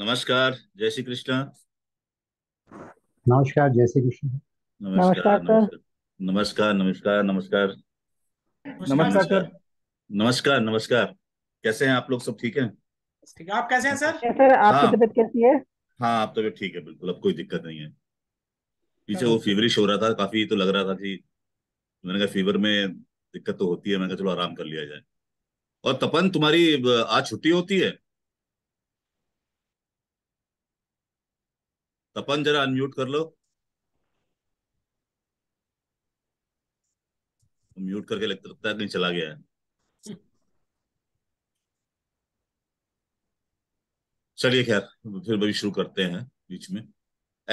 नमस्कार, जय श्री कृष्ण। नमस्कार, जय श्री कृष्ण। नमस्कार नमस्कार नमस्कार नमस्कार नमस्कार नमस्कार नमस्कार। कैसे हैं आप लोग? सब ठीक है? ठीक है, आप कैसे हैं सर? सर आपकी तबीयत कैसी है? हाँ, आप तबीयत ठीक है? बिल्कुल, अब कोई दिक्कत नहीं है। पीछे वो फीवरिश हो रहा था काफी, तो लग रहा था कि मैंने कहा फीवर में दिक्कत तो होती है, मैंने कहा चलो आराम कर लिया जाए। और तपन, तुम्हारी आज छुट्टी होती है? तपन जरा अनम्यूट कर लो, म्यूट करके लगता है कहीं चला गया है। चलिए खैर, फिर भी शुरू करते हैं। बीच में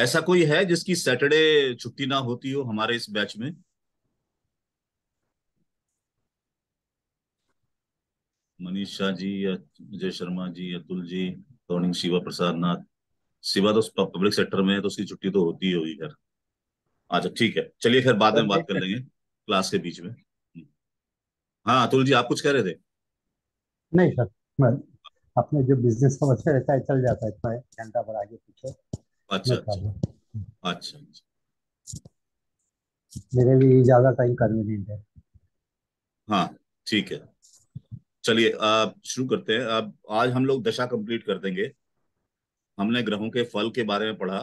ऐसा कोई है जिसकी सैटरडे छुट्टी ना होती हो हमारे इस बैच में? मनीष शाह जी या अजय शर्मा जी, अतुल जी, टॉनिंग, शिवा प्रसाद नाथ। शिवा तो पब्लिक सेक्टर में है तो उसकी छुट्टी तो होती ही होगी। खैर अच्छा ठीक है, चलिए खैर बाद में बात कर लेंगे क्लास के बीच में। हाँ अतुल जी, आप कुछ कह रहे थे? नहीं सर, अपने जो बिजनेस का बच्चा रहता है चल जाता है, इतना घंटा भर आगे पीछे। अच्छा अच्छा अच्छा, मेरे लिए ज्यादा टाइम कन्वीनियंट है। हाँ ठीक है, चलिए आप शुरू करते हैं। अब आज हम लोग दशा कंप्लीट कर देंगे। हमने ग्रहों के फल के बारे में पढ़ा,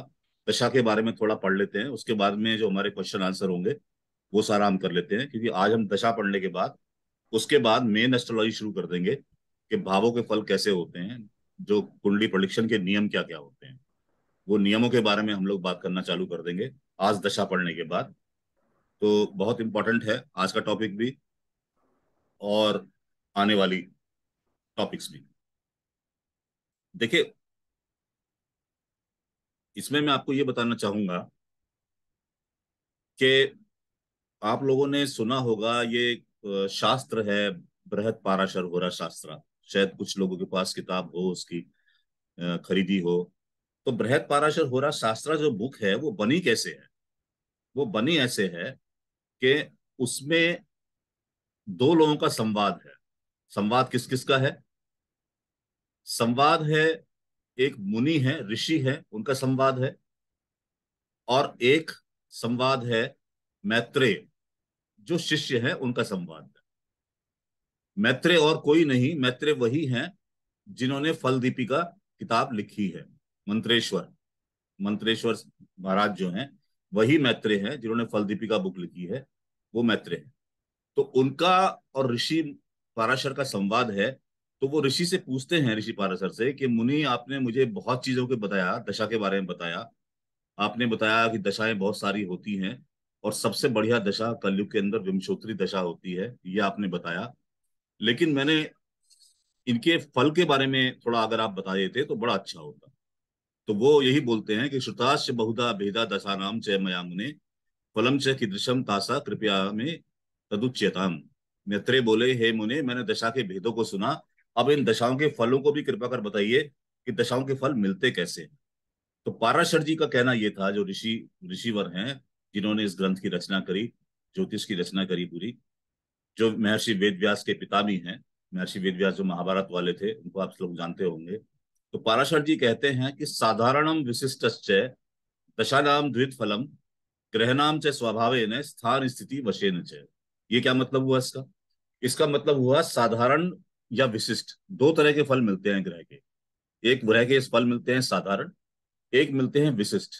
दशा के बारे में थोड़ा पढ़ लेते हैं, उसके बाद में जो हमारे क्वेश्चन आंसर होंगे वो सारा हम कर लेते हैं, क्योंकि आज हम दशा पढ़ने के बाद उसके बाद मेन एस्ट्रोलॉजी शुरू कर देंगे कि भावों के फल कैसे होते हैं, जो कुंडली प्रेडिक्शन के नियम क्या क्या होते हैं, वो नियमों के बारे में हम लोग बात करना चालू कर देंगे आज दशा पढ़ने के बाद। तो बहुत इंपॉर्टेंट है आज का टॉपिक भी और आने वाली टॉपिक्स भी। देखिए इसमें मैं आपको ये बताना चाहूंगा कि आप लोगों ने सुना होगा ये शास्त्र है बृहत पाराशर होरा शास्त्र, शायद कुछ लोगों के पास किताब हो, उसकी खरीदी हो। तो बृहत पाराशर होरा शास्त्र जो बुक है वो बनी कैसे है? वो बनी ऐसे है कि उसमें दो लोगों का संवाद है। संवाद किस किस का है? संवाद है, एक मुनि है, ऋषि है, उनका संवाद है, और एक संवाद है मैत्रेय जो शिष्य है, उनका संवाद है। मैत्रेय और कोई नहीं, मैत्रेय वही हैं जिन्होंने फलदीपिका किताब लिखी है। मंत्रेश्वर, मंत्रेश्वर महाराज जो हैं वही मैत्रेय हैं जिन्होंने फलदीपिका बुक लिखी है, वो मैत्रेय हैं। तो उनका और ऋषि पाराशर का संवाद है। तो वो ऋषि से पूछते हैं, ऋषि पाराशर से, कि मुनि आपने मुझे बहुत चीजों के बताया, दशा के बारे में बताया, आपने बताया कि दशाएं बहुत सारी होती हैं और सबसे बढ़िया दशा कलयुग के अंदर विमसोत्तरी दशा होती है, ये आपने बताया। लेकिन मैंने इनके फल के बारे में थोड़ा अगर आप बता देते तो बड़ा अच्छा होता। तो वो यही बोलते हैं कि श्रुताश्च बहुधा भेदा दशानाम च मयामुने फलम च कीदृशम तासा कृपया में तदुच्यताम। मैत्रेय बोले, हे मुने मैंने दशा के भेदों को सुना, अब इन दशाओं के फलों को भी कृपा कर बताइए कि दशाओं के फल मिलते कैसे हैं। तो पाराशर जी का कहना यह था, जो ऋषिवर हैं जिन्होंने इस ग्रंथ की रचना करी, ज्योतिष की रचना करी पूरी, जो महर्षि वेदव्यास के पिता भी हैं। महर्षि वेदव्यास जो महाभारत वाले थे, उनको आप लोग जानते होंगे। तो पाराशर जी कहते हैं कि साधारणम विशिष्टश्च दशानाम द्वितफलम ग्रहणाम च स्वभावेन स्थान स्थिति वशेन च। ये क्या मतलब हुआ इसका? इसका मतलब हुआ साधारण या विशिष्ट, दो तरह के फल मिलते हैं ग्रह के। एक ग्रह के फल मिलते हैं साधारण, एक मिलते हैं विशिष्ट।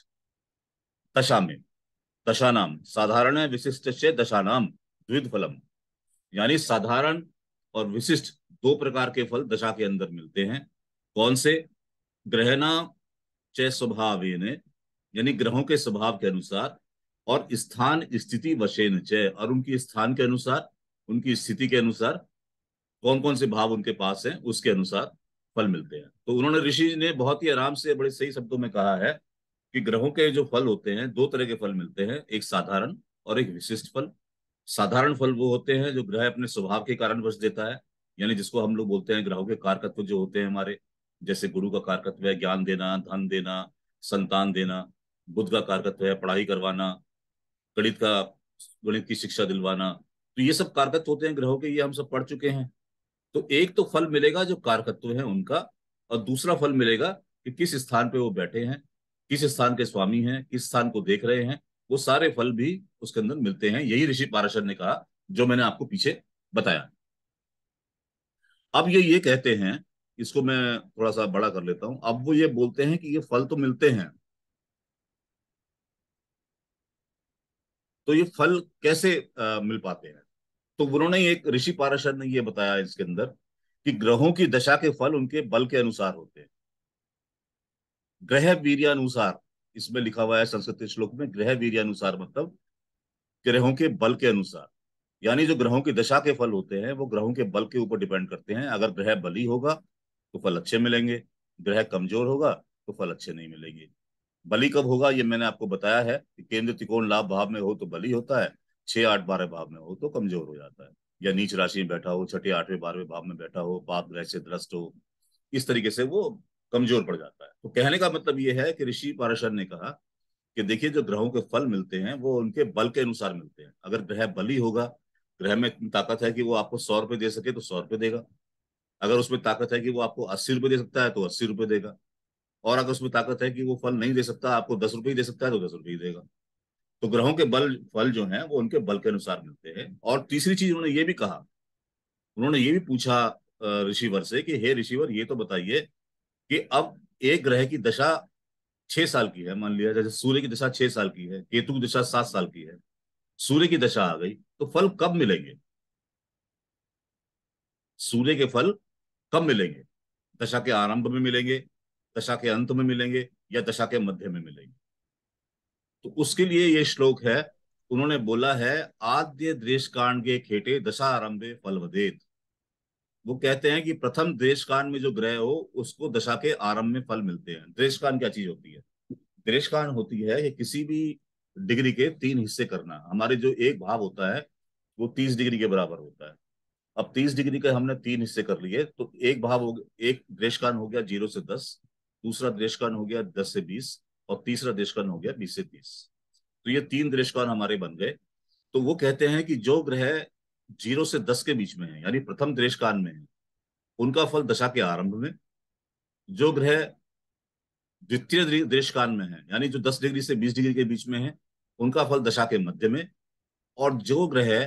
दशा में दशानाम साधारण है, विशिष्ट से दशानाम द्विद फलम, यानी साधारण और विशिष्ट दो प्रकार के फल दशा के अंदर मिलते हैं। कौन से? ग्रहणा च स्वभावेन, यानी ग्रहों के स्वभाव के अनुसार, और स्थान स्थिति वशेन च, और उनकी स्थान के अनुसार, उनकी स्थिति के अनुसार, कौन कौन से भाव उनके पास हैं उसके अनुसार फल मिलते हैं। तो उन्होंने, ऋषि ने बहुत ही आराम से बड़े सही शब्दों में कहा है कि ग्रहों के जो फल होते हैं दो तरह के फल मिलते हैं, एक साधारण और एक विशिष्ट फल। साधारण फल वो होते हैं जो ग्रह अपने स्वभाव के कारण वश देता है, यानी जिसको हम लोग बोलते हैं ग्रहों के कारकत्व जो होते हैं हमारे, जैसे गुरु का कारकत्व है ज्ञान देना, धन देना, संतान देना, बुध का कारकत्व है पढ़ाई करवाना, गणित की शिक्षा दिलवाना। तो ये सब कारकत्व होते हैं ग्रहों के, ये हम सब पढ़ चुके हैं। तो एक तो फल मिलेगा जो कारकत्व है उनका, और दूसरा फल मिलेगा कि किस स्थान पे वो बैठे हैं, किस स्थान के स्वामी हैं, किस स्थान को देख रहे हैं, वो सारे फल भी उसके अंदर मिलते हैं। यही ऋषि पाराशर ने कहा जो मैंने आपको पीछे बताया। अब ये कहते हैं, इसको मैं थोड़ा सा बड़ा कर लेता हूं। अब वो ये बोलते हैं कि ये फल तो मिलते हैं, तो ये फल कैसे मिल पाते हैं? तो उन्होंने एक ऋषि पाराशर ने ये बताया इसके अंदर कि ग्रहों की दशा के फल उनके बल के अनुसार होते हैं। ग्रह वीर्यानुसार इसमें लिखा हुआ है संस्कृत श्लोक में, ग्रह वीर्यानुसार मतलब ग्रहों के बल के अनुसार, यानी जो ग्रहों की दशा के फल होते हैं वो ग्रहों के बल के ऊपर डिपेंड करते हैं। अगर ग्रह बली होगा तो फल अच्छे मिलेंगे, ग्रह कमजोर होगा तो फल अच्छे नहीं मिलेंगे। बली कब होगा ये मैंने आपको बताया है कि केंद्र त्रिकोण लाभ भाव में हो तो बली होता है, 6, 8, 12 भाव में हो तो कमजोर हो जाता है, या नीच राशि में बैठा हो, 6, 8, 12वें भाव में बैठा हो, पाप ग्रह से द्रष्ट हो, इस तरीके से वो कमजोर पड़ जाता है। तो कहने का मतलब ये है कि ऋषि पाराशर ने कहा कि देखिए जो ग्रहों के फल मिलते हैं वो उनके बल के अनुसार मिलते हैं। अगर ग्रह बली होगा, ग्रह में ताकत है कि वो आपको 100 रुपये दे सके तो 100 रुपये देगा, अगर उसमें ताकत है कि वो आपको 80 रुपये दे सकता है तो 80 रुपये देगा, और अगर उसमें ताकत है कि वो फल नहीं दे सकता, आपको 10 रुपये दे सकता है तो 10 रुपये देगा। तो ग्रहों के बल फल जो हैं वो उनके बल के अनुसार मिलते हैं। और तीसरी चीज उन्होंने ये भी कहा, उन्होंने ये भी पूछा ऋषिवर से कि हे ऋषिवर ये तो बताइए कि अब एक ग्रह की दशा 6 साल की है, मान लिया जैसे सूर्य की दशा 6 साल की है, केतु की दशा 7 साल की है, सूर्य की दशा आ गई तो फल कब मिलेंगे? सूर्य के फल कब मिलेंगे? दशा के आरंभ में मिलेंगे, दशा के अंत में मिलेंगे, या दशा के मध्य में मिलेंगे? तो उसके लिए ये श्लोक है, उन्होंने बोला है आद्य द्वेषकांड के खेटे दशा आरंभे फलवदेत। वो कहते हैं कि प्रथम द्वेषकांड में जो ग्रह हो उसको दशा के आरंभ में फल मिलते हैं। द्वेषकांड क्या चीज होती है? द्वेषकांड होती है कि किसी भी डिग्री के 3 हिस्से करना। हमारे जो एक भाव होता है वो 30 डिग्री के बराबर होता है। अब 30 डिग्री के हमने 3 हिस्से कर लिए, तो एक भाव हो गया, एक द्वेषकांड हो गया 0 से 10, दूसरा द्वेषकांड हो गया 10 से 20, और तीसरा द्वेषकांड हो गया 20 से 30। तो ये 3 द्वेषकांड हमारे बन गए। तो वो कहते हैं कि जो ग्रह 0 से 10 के बीच में है यानी प्रथम द्वेषकांड में है उनका फल दशा के आरंभ में, जो ग्रह द्वितीय द्वेषकांड में है यानी जो 10 डिग्री से 20 डिग्री के बीच में है उनका फल दशा के मध्य में, और जो ग्रह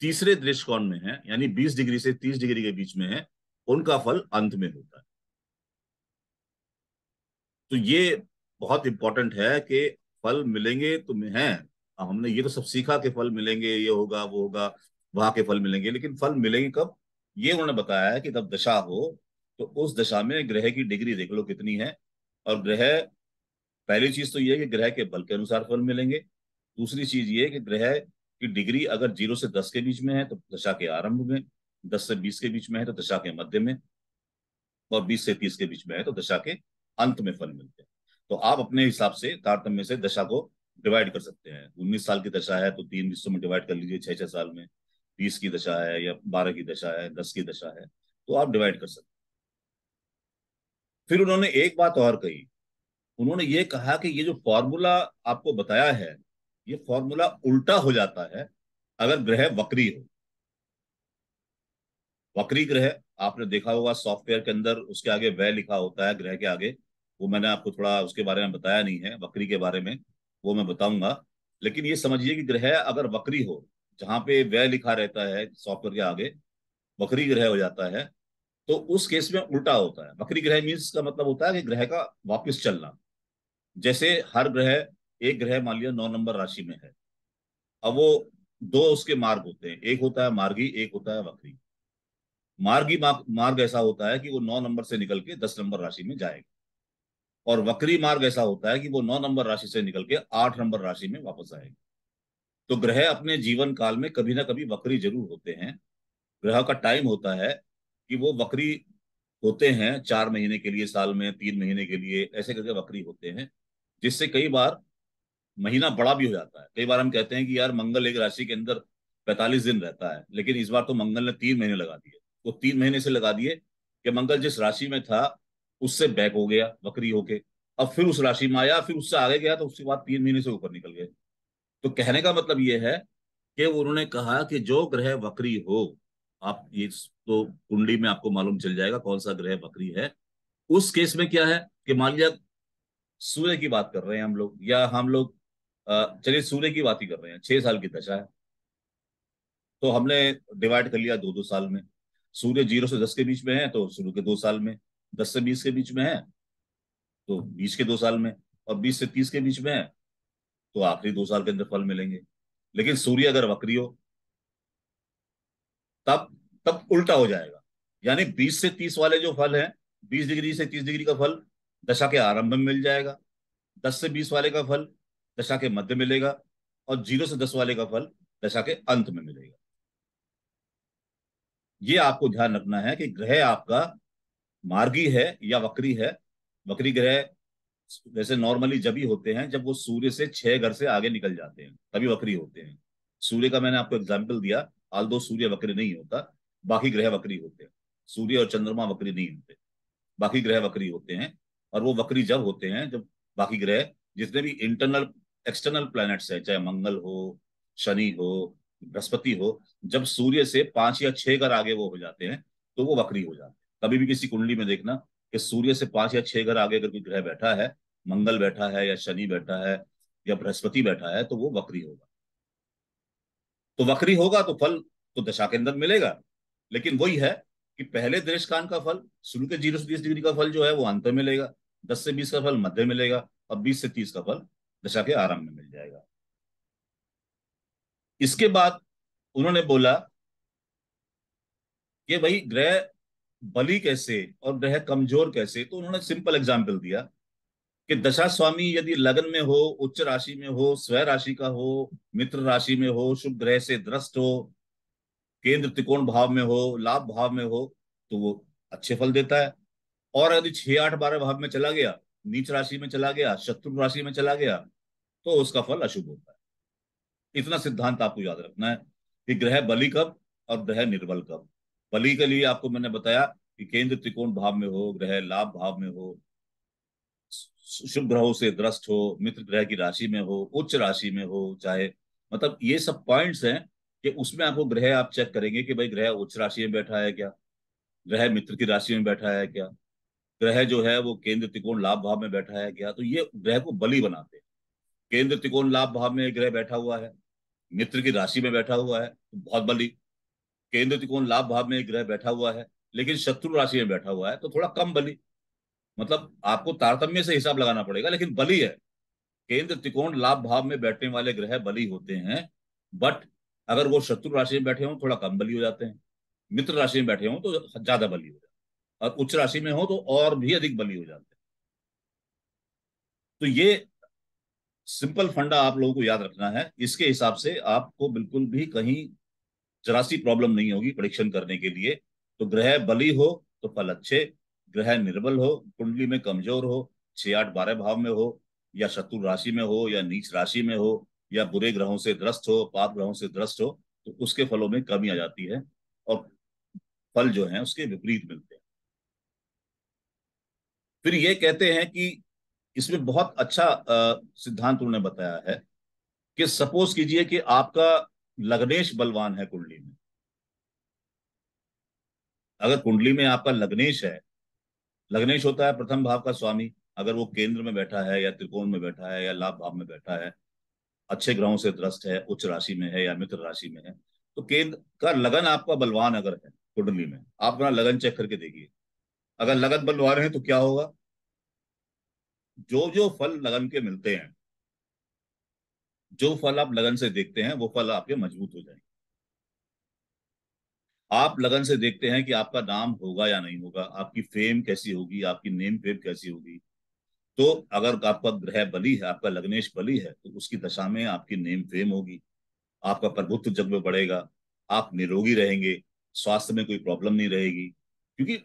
तीसरे द्वेषकांड में है यानी 20 डिग्री से 30 डिग्री के बीच में है उनका फल अंत में होता है। तो ये बहुत इंपॉर्टेंट है कि फल मिलेंगे तुम्हें हैं। हमने ये तो सब सीखा कि फल मिलेंगे, ये होगा, वो होगा, वहां के फल मिलेंगे, लेकिन फल मिलेंगे कब? ये उन्होंने बताया है कि जब दशा हो तो उस दशा में ग्रह की डिग्री देख लो कितनी है, और ग्रह पहली चीज तो ये है कि ग्रह के बल के अनुसार फल मिलेंगे। दूसरी चीज ये कि ग्रह की डिग्री अगर 0 से 10 के बीच में है तो दशा के आरंभ में, 10 से 20 के बीच में है तो दशा के मध्य में, और 20 से 30 के बीच में है तो दशा के अंत में फल मिलते हैं। तो आप अपने हिसाब से तारतम्य से दशा को डिवाइड कर सकते हैं। 19 साल की दशा है तो 3 हिस्सों में डिवाइड कर लीजिए 6-6 साल में, 20 की दशा है या 12 की दशा है, 10 की दशा है, तो आप डिवाइड कर सकते हैं। फिर उन्होंने एक बात और कही, उन्होंने ये कहा कि ये जो फॉर्मूला आपको बताया है ये फॉर्मूला उल्टा हो जाता है अगर ग्रह वक्री हो। वक्री ग्रह आपने देखा होगा सॉफ्टवेयर के अंदर, उसके आगे वह लिखा होता है ग्रह के आगे, वो मैंने आपको थोड़ा उसके बारे में बताया नहीं है, वक्री के बारे में वो मैं बताऊंगा। लेकिन ये समझिए कि ग्रह अगर वक्री हो, जहां पे वह लिखा रहता है सॉफ्टवेयर के आगे, वक्री ग्रह हो जाता है तो उस केस में उल्टा होता है। वक्री ग्रह मीन्स का मतलब होता है कि ग्रह का वापस चलना। जैसे हर ग्रह, एक ग्रह मान लिया 9 नंबर राशि में है, अब वो 2 उसके मार्ग होते हैं, एक होता है मार्गी, एक होता है वक्री। मार्गी मार्ग ऐसा होता है कि वो 9 नंबर से निकल के 10 नंबर राशि में जाएगा, और वक्री मार्ग ऐसा होता है कि वो 9 नंबर राशि से निकल के 8 नंबर राशि में वापस आएगा। तो ग्रह अपने जीवन काल में कभी ना कभी वक्री जरूर होते हैं। ग्रह का टाइम होता है कि वो वक्री होते हैं 4 महीने के लिए साल में, 3 महीने के लिए, ऐसे करके वक्री होते हैं, जिससे कई बार महीना बड़ा भी हो जाता है। कई बार हम कहते हैं कि यार मंगल एक राशि के अंदर 45 दिन रहता है, लेकिन इस बार तो मंगल ने 3 महीने लगा दिए। वो 3 महीने से लगा दिए कि मंगल जिस राशि में था उससे बैक हो गया वक्री होके, अब फिर उस राशि में आया, फिर उससे आगे गया, तो उसके बाद 3 महीने से ऊपर निकल गए। तो कहने का मतलब ये है कि उन्होंने कहा कि जो ग्रह वक्री हो, आप ये तो कुंडली में आपको मालूम चल जाएगा कौन सा ग्रह वक्री है, उस केस में क्या है कि मान लिया सूर्य की बात कर रहे हैं हम लोग, या हम लोग चलिए सूर्य की बात ही कर रहे हैं, 6 साल की दशा है तो हमने डिवाइड कर लिया 2-2 साल में। सूर्य 0 से 10 के बीच में है तो सूर्य के 2 साल में, 10 से 20 के बीच में है तो 20 के 2 साल में, और 20 से 30 के बीच में है तो आखिरी 2 साल के अंदर फल मिलेंगे। लेकिन सूर्य अगर वक्री हो तब उल्टा हो जाएगा, यानी 20 से 30 वाले जो फल हैं, 20 डिग्री से 30 डिग्री का फल दशा के आरंभ में मिल जाएगा, 10 से 20 वाले का फल दशा के मध्य मिलेगा, और 0 से 10 वाले का फल दशा के अंत में मिलेगा। ये आपको ध्यान रखना है कि ग्रह आपका मार्गी है या वक्री है। वक्री ग्रह वैसे नॉर्मली जब ही होते हैं जब वो सूर्य से 6 घर से आगे निकल जाते हैं, तभी वक्री होते हैं। सूर्य का मैंने आपको एग्जाम्पल दिया, आल्दो सूर्य वक्री नहीं होता, बाकी ग्रह वक्री होते हैं। सूर्य और चंद्रमा वक्री नहीं होते, बाकी ग्रह वक्री होते हैं। और वो वक्री जब होते हैं जब बाकी ग्रह जितने भी इंटरनल एक्सटर्नल प्लैनेट्स हैं, चाहे मंगल हो, शनि हो, बृहस्पति हो, जब सूर्य से 5 या 6 घर आगे वो हो जाते हैं तो वो वक्री हो जाते हैं। कभी भी किसी कुंडली में देखना कि सूर्य से 5 या 6 घर आगे अगर कोई ग्रह बैठा है, मंगल बैठा है या शनि बैठा है या बृहस्पति बैठा है, तो वो वक्री होगा। तो वक्री होगा तो फल तो दशा के अंदर मिलेगा, लेकिन वही है कि पहले दृष्टांत का फल शुरू के 0 से 30 डिग्री का फल जो है वो अंत में मिलेगा, 10 से 20 का फल मध्य मिलेगा, और 20 से 30 का फल दशा के आरंभ में मिल जाएगा। इसके बाद उन्होंने बोला कि भाई ग्रह बली कैसे और ग्रह कमजोर कैसे, तो उन्होंने सिंपल एग्जाम्पल दिया कि दशा स्वामी यदि लगन में हो, उच्च राशि में हो, स्व राशि का हो, मित्र राशि में हो, शुभ ग्रह से दृष्ट हो, केंद्र त्रिकोण भाव में हो, लाभ भाव में हो, तो वो अच्छे फल देता है। और यदि 6, 8, 12 भाव में चला गया, नीच राशि में चला गया, शत्रु राशि में चला गया, तो उसका फल अशुभ होता है। इतना सिद्धांत आपको याद रखना है कि ग्रह बली कब और ग्रह निर्बल कब। बली के लिए आपको मैंने बताया कि केंद्र त्रिकोण भाव में हो, ग्रह लाभ भाव में हो, शुभ ग्रहों से दृष्ट हो, मित्र ग्रह की राशि में हो, उच्च राशि में हो, चाहे मतलब ये सब पॉइंट्स हैं कि उसमें आपको ग्रह आप चेक करेंगे कि भाई ग्रह उच्च राशि में बैठा है क्या, ग्रह मित्र की राशि में बैठा है क्या, ग्रह जो है वो केंद्र त्रिकोण लाभ भाव में बैठा है क्या। तो ये ग्रह को बली बनाते हैं। केंद्र त्रिकोण लाभ भाव में ग्रह बैठा हुआ है, मित्र की राशि में बैठा हुआ है तो बहुत बली। केंद्र त्रिकोण लाभ भाव में ग्रह बैठा हुआ है लेकिन शत्रु राशि में बैठा हुआ है तो थोड़ा कम बली। मतलब आपको तारतम्य से हिसाब लगाना पड़ेगा, लेकिन बली है। केंद्र त्रिकोण लाभ भाव में बैठने वाले ग्रह बली होते हैं, बट अगर वो शत्रु राशि में बैठे हों थोड़ा कम बली हो जाते हैं, मित्र राशि में बैठे हों तो ज्यादा बली हो जाते हैं, और उच्च राशि में हो तो और भी अधिक बली हो जाते हैं। तो ये सिंपल फंडा आप लोगों को याद रखना है। इसके हिसाब से आपको बिल्कुल भी कहीं जरा सी प्रॉब्लम नहीं होगी प्रेडिक्शन करने के लिए। तो ग्रह बली हो तो फल अच्छे, ग्रह निर्बल हो, कुंडली में कमजोर हो, 6, 8, 12 भाव में हो, या शत्रु राशि में हो, या नीच राशि में हो, या बुरे ग्रहों से दृष्ट हो, पाप ग्रहों से दृष्ट हो, तो उसके फलों में कमी आ जाती है और फल जो है उसके विपरीत मिलते हैं। फिर ये कहते हैं कि इसमें बहुत अच्छा सिद्धांत उन्होंने बताया है कि सपोज कीजिए कि आपका लग्नेश बलवान है कुंडली में। अगर कुंडली में आपका लग्नेश है, लग्नेश होता है प्रथम भाव का स्वामी, अगर वो केंद्र में बैठा है या त्रिकोण में बैठा है या लाभ भाव में बैठा है, अच्छे ग्रहों से दृष्ट है, उच्च राशि में है या मित्र राशि में है, तो केंद्र का लगन आपका बलवान अगर है कुंडली में, आप अपना लगन चेक करके देखिए। अगर लगन बलवान है तो क्या होगा, जो जो फल लगन के मिलते हैं, जो फल आप लगन से देखते हैं वो फल आपके मजबूत हो जाएंगे। आप लगन से देखते हैं कि आपका नाम होगा या नहीं होगा, आपकी फेम कैसी होगी, आपकी नेम फेम कैसी होगी। तो अगर आपका ग्रह बली है, आपका लग्नेश बली है, तो उसकी दशा में आपकी नेम फेम होगी, आपका प्रभुत्व जग में बढ़ेगा, आप निरोगी रहेंगे, स्वास्थ्य में कोई प्रॉब्लम नहीं रहेगी। क्योंकि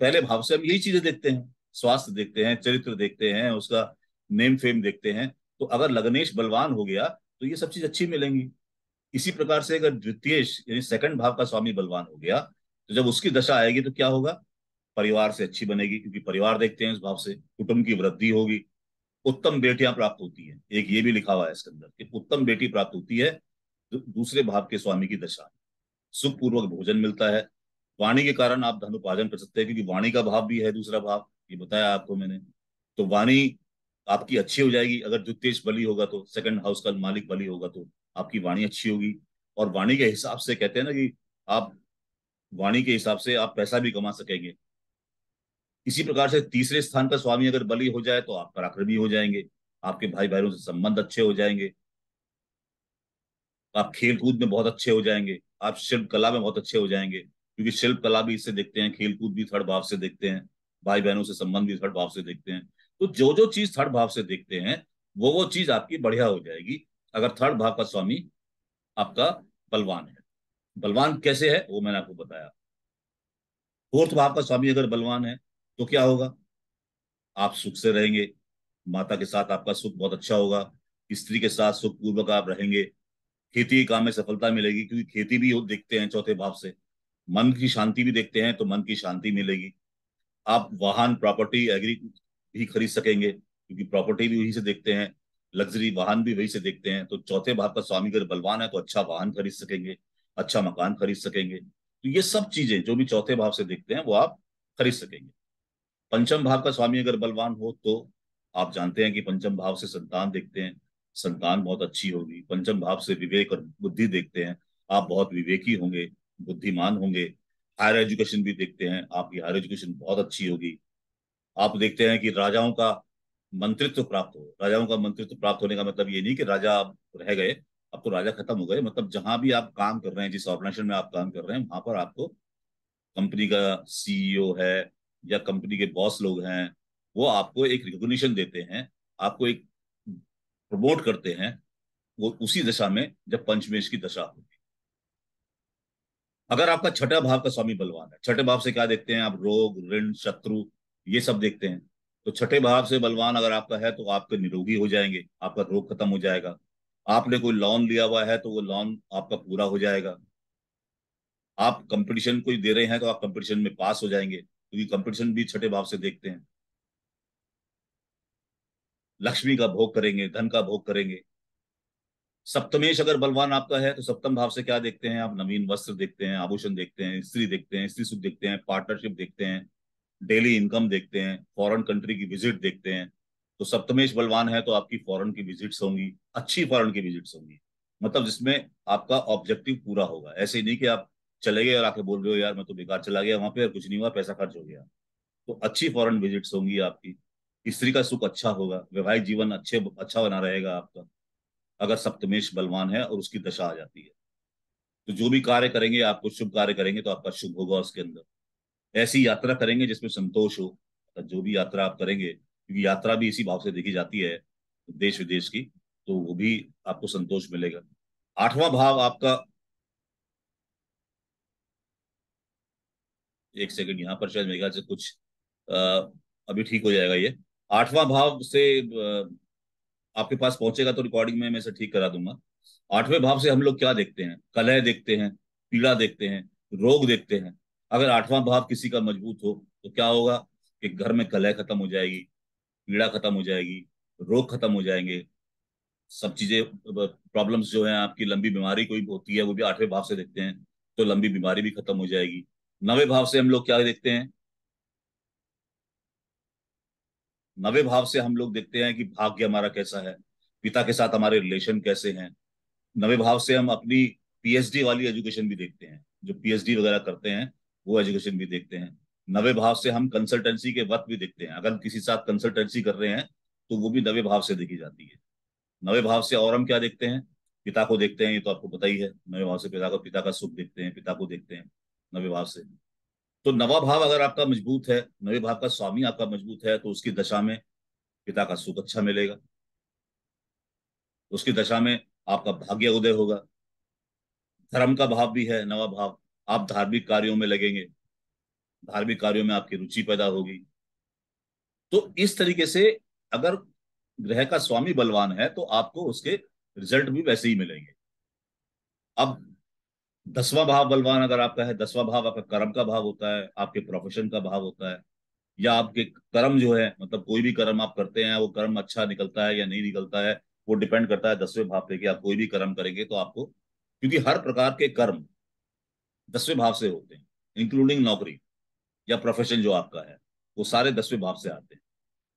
पहले भाव से हम यही चीजें देखते हैं, स्वास्थ्य देखते हैं, चरित्र देखते हैं, उसका नेम फेम देखते हैं। तो अगर लग्नेश बलवान हो गया तो ये सब चीज अच्छी मिलेंगी। इसी प्रकार से अगर द्वितीयेश यानी सेकंड भाव का स्वामी बलवान हो गया तो जब उसकी दशा आएगी तो क्या होगा, परिवार से अच्छी बनेगी, क्योंकि परिवार देखते हैं उस भाव से, कुटुंब की वृद्धि होगी, उत्तम बेटियां प्राप्त होती हैं। एक ये भी लिखा हुआ है इसके अंदर कि उत्तम बेटी प्राप्त होती है दूसरे भाव के स्वामी की दशा। सुखपूर्वक भोजन मिलता है, वाणी के कारण आप धन उपार्जन कर सकते हैं, क्योंकि वाणी का भाव भी है दूसरा भाव, ये बताया आपको मैंने। तो वाणी आपकी अच्छी हो जाएगी, अगर द्वितीय बली होगा तो सेकंड हाउस का मालिक बली होगा तो आपकी वाणी अच्छी होगी। और वाणी के हिसाब से कहते हैं ना कि आप वाणी के हिसाब से आप पैसा भी कमा सकेंगे। इसी प्रकार से तीसरे स्थान पर स्वामी अगर बली हो जाए तो आप पराक्रमी हो जाएंगे, आपके भाई बहनों से संबंध अच्छे हो जाएंगे, आप खेल कूद में बहुत अच्छे हो जाएंगे, आप शिल्प कला में बहुत अच्छे हो जाएंगे, क्योंकि शिल्प कला भी इससे देखते हैं, खेल कूद भी थर्ड भाव से देखते हैं, भाई बहनों से संबंध भी थर्ड भाव से देखते हैं। तो जो जो चीज थर्ड भाव से देखते हैं वो चीज आपकी बढ़िया हो जाएगी अगर थर्ड भाव का स्वामी आपका बलवान है। बलवान कैसे है वो मैंने आपको बताया। फोर्थ भाव का स्वामी अगर बलवान है तो क्या होगा, आप सुख से रहेंगे, माता के साथ आपका सुख बहुत अच्छा होगा, स्त्री के साथ सुख पूर्वक आप रहेंगे, खेती के काम में सफलता मिलेगी, क्योंकि खेती भी देखते हैं चौथे भाव से, मन की शांति भी देखते हैं तो मन की शांति मिलेगी। आप वाहन प्रॉपर्टी एग्री भी खरीद सकेंगे क्योंकि प्रॉपर्टी भी वहीं से देखते हैं, लग्जरी वाहन भी वहीं से देखते हैं। तो चौथे भाव का स्वामी अगर बलवान है तो अच्छा वाहन खरीद सकेंगे, अच्छा मकान खरीद सकेंगे। तो ये सब चीजें जो भी चौथे भाव से देखते हैं वो आप खरीद सकेंगे। पंचम भाव का स्वामी अगर बलवान हो तो आप जानते हैं कि पंचम भाव से संतान देखते हैं, संतान बहुत अच्छी होगी। पंचम भाव से विवेक और बुद्धि देखते हैं, आप बहुत विवेकी होंगे, बुद्धिमान होंगे। हायर एजुकेशन भी देखते हैं, आपकी हायर एजुकेशन बहुत अच्छी होगी। आप देखते हैं कि राजाओं का मंत्रित्व प्राप्त हो। राजाओं का मंत्रित्व प्राप्त होने का मतलब ये नहीं कि राजा आप रह गए, अब तो राजा खत्म हो गए। मतलब जहां भी आप काम कर रहे हैं, जिस ऑर्गेनाइजेशन में आप काम कर रहे हैं, वहां पर आपको कंपनी का CEO है या कंपनी के बॉस लोग हैं, वो आपको एक रिकॉग्निशन देते हैं, आपको एक प्रमोट करते हैं। वो उसी दशा में जब पंचमेश की दशा होगी। अगर आपका छठा भाव का स्वामी बलवान है, छठे भाव से क्या देखते हैं आप, रोग, ऋण, शत्रु, ये सब देखते हैं। तो छठे भाव से बलवान अगर आपका है तो आपके निरोगी हो जाएंगे, आपका रोग खत्म हो जाएगा। आपने कोई लोन लिया हुआ है तो वो लोन आपका पूरा हो जाएगा। आप कंपटीशन कोई दे रहे हैं तो आप कंपटीशन में पास हो जाएंगे, क्योंकि कंपटीशन भी छठे भाव से देखते हैं। लक्ष्मी का भोग करेंगे, धन का भोग करेंगे। सप्तमेश अगर बलवान आपका है तो सप्तम भाव से क्या देखते हैं आप, नवीन वस्त्र देखते हैं, आभूषण देखते हैं, स्त्री देखते हैं, स्त्री सुख देखते हैं, पार्टनरशिप देखते हैं, डेली इनकम देखते हैं, फॉरेन कंट्री की विजिट देखते हैं। तो सप्तमेश बलवान है तो आपकी फॉरेन की विजिट्स होंगी, अच्छी फॉरेन की विजिट्स होंगी, मतलब जिसमें आपका ऑब्जेक्टिव पूरा होगा। ऐसे नहीं कि आप चले गए और आके बोल रहे हो यार मैं तो बेकार चला गया वहां पे, कुछ नहीं हुआ, पैसा खर्च हो गया। तो अच्छी फॉरेन विजिट्स होंगी आपकी। स्त्री का सुख अच्छा होगा, वैवाहिक जीवन अच्छा बना रहेगा आपका, अगर सप्तमेश बलवान है और उसकी दशा आ जाती है। तो जो भी कार्य करेंगे, आपको शुभ कार्य करेंगे तो आपका शुभ होगा उसके अंदर। ऐसी यात्रा करेंगे जिसमें संतोष हो, जो भी यात्रा आप करेंगे, क्योंकि यात्रा भी इसी भाव से देखी जाती है, देश विदेश की, तो वो भी आपको संतोष मिलेगा। आठवां भाव आपका, एक सेकंड, यहाँ पर शायद मेरे ख्याल से कुछ अभी ठीक हो जाएगा। ये आठवां भाव से आपके पास पहुंचेगा तो रिकॉर्डिंग में मैं इसे ठीक करा दूंगा। आठवें भाव से हम लोग क्या देखते हैं, कलह देखते हैं, पीड़ा देखते हैं, रोग देखते हैं। अगर आठवां भाव किसी का मजबूत हो तो क्या होगा कि घर में कलह खत्म हो जाएगी, पीड़ा खत्म हो जाएगी, रोग खत्म हो जाएंगे, सब चीजें, प्रॉब्लम्स जो है आपकी, लंबी बीमारी कोई होती है वो भी आठवें भाव से देखते हैं तो लंबी बीमारी भी खत्म हो जाएगी। नवें भाव से हम लोग क्या देखते हैं, नवे भाव से हम लोग देखते हैं कि भाग्य हमारा कैसा है, पिता के साथ हमारे रिलेशन कैसे हैं। नवे भाव से हम अपनी PhD वाली एजुकेशन भी देखते हैं, जो PhD वगैरह करते हैं वो एजुकेशन भी देखते हैं। नवे भाव से हम कंसल्टेंसी के वक्त भी देखते हैं, अगर किसी साथ कंसल्टेंसी कर रहे हैं तो वो भी नवे भाव से देखी जाती है। नवे भाव से और हम क्या देखते हैं, पिता को देखते हैं, ये तो आपको पता ही है। नवे भाव से पिता का सुख देखते हैं, पिता को देखते हैं नवे भाव से। तो नवा भाव अगर आपका मजबूत है, नवे भाव का स्वामी आपका मजबूत है, तो उसकी दशा में पिता का सुख अच्छा मिलेगा, उसकी दशा में आपका भाग्य उदय होगा। धर्म का भाव भी है नवा भाव, आप धार्मिक कार्यों में लगेंगे, धार्मिक कार्यों में आपकी रुचि पैदा होगी। तो इस तरीके से अगर ग्रह का स्वामी बलवान है तो आपको उसके रिजल्ट भी वैसे ही मिलेंगे। अब 10वां भाव बलवान अगर आपका है, 10वां भाव आपका कर्म का भाव होता है, आपके प्रोफेशन का भाव होता है, या आपके कर्म जो है, मतलब कोई भी कर्म आप करते हैं वो कर्म अच्छा निकलता है या नहीं निकलता है, वो डिपेंड करता है 10वें भाव पे कि आप कोई भी कर्म करेंगे तो आपको, क्योंकि हर प्रकार के कर्म 10वें भाव से होते हैं, इंक्लूडिंग नौकरी या प्रोफेशन जो आपका है। वो सारे 10वें भाव से आते हैं।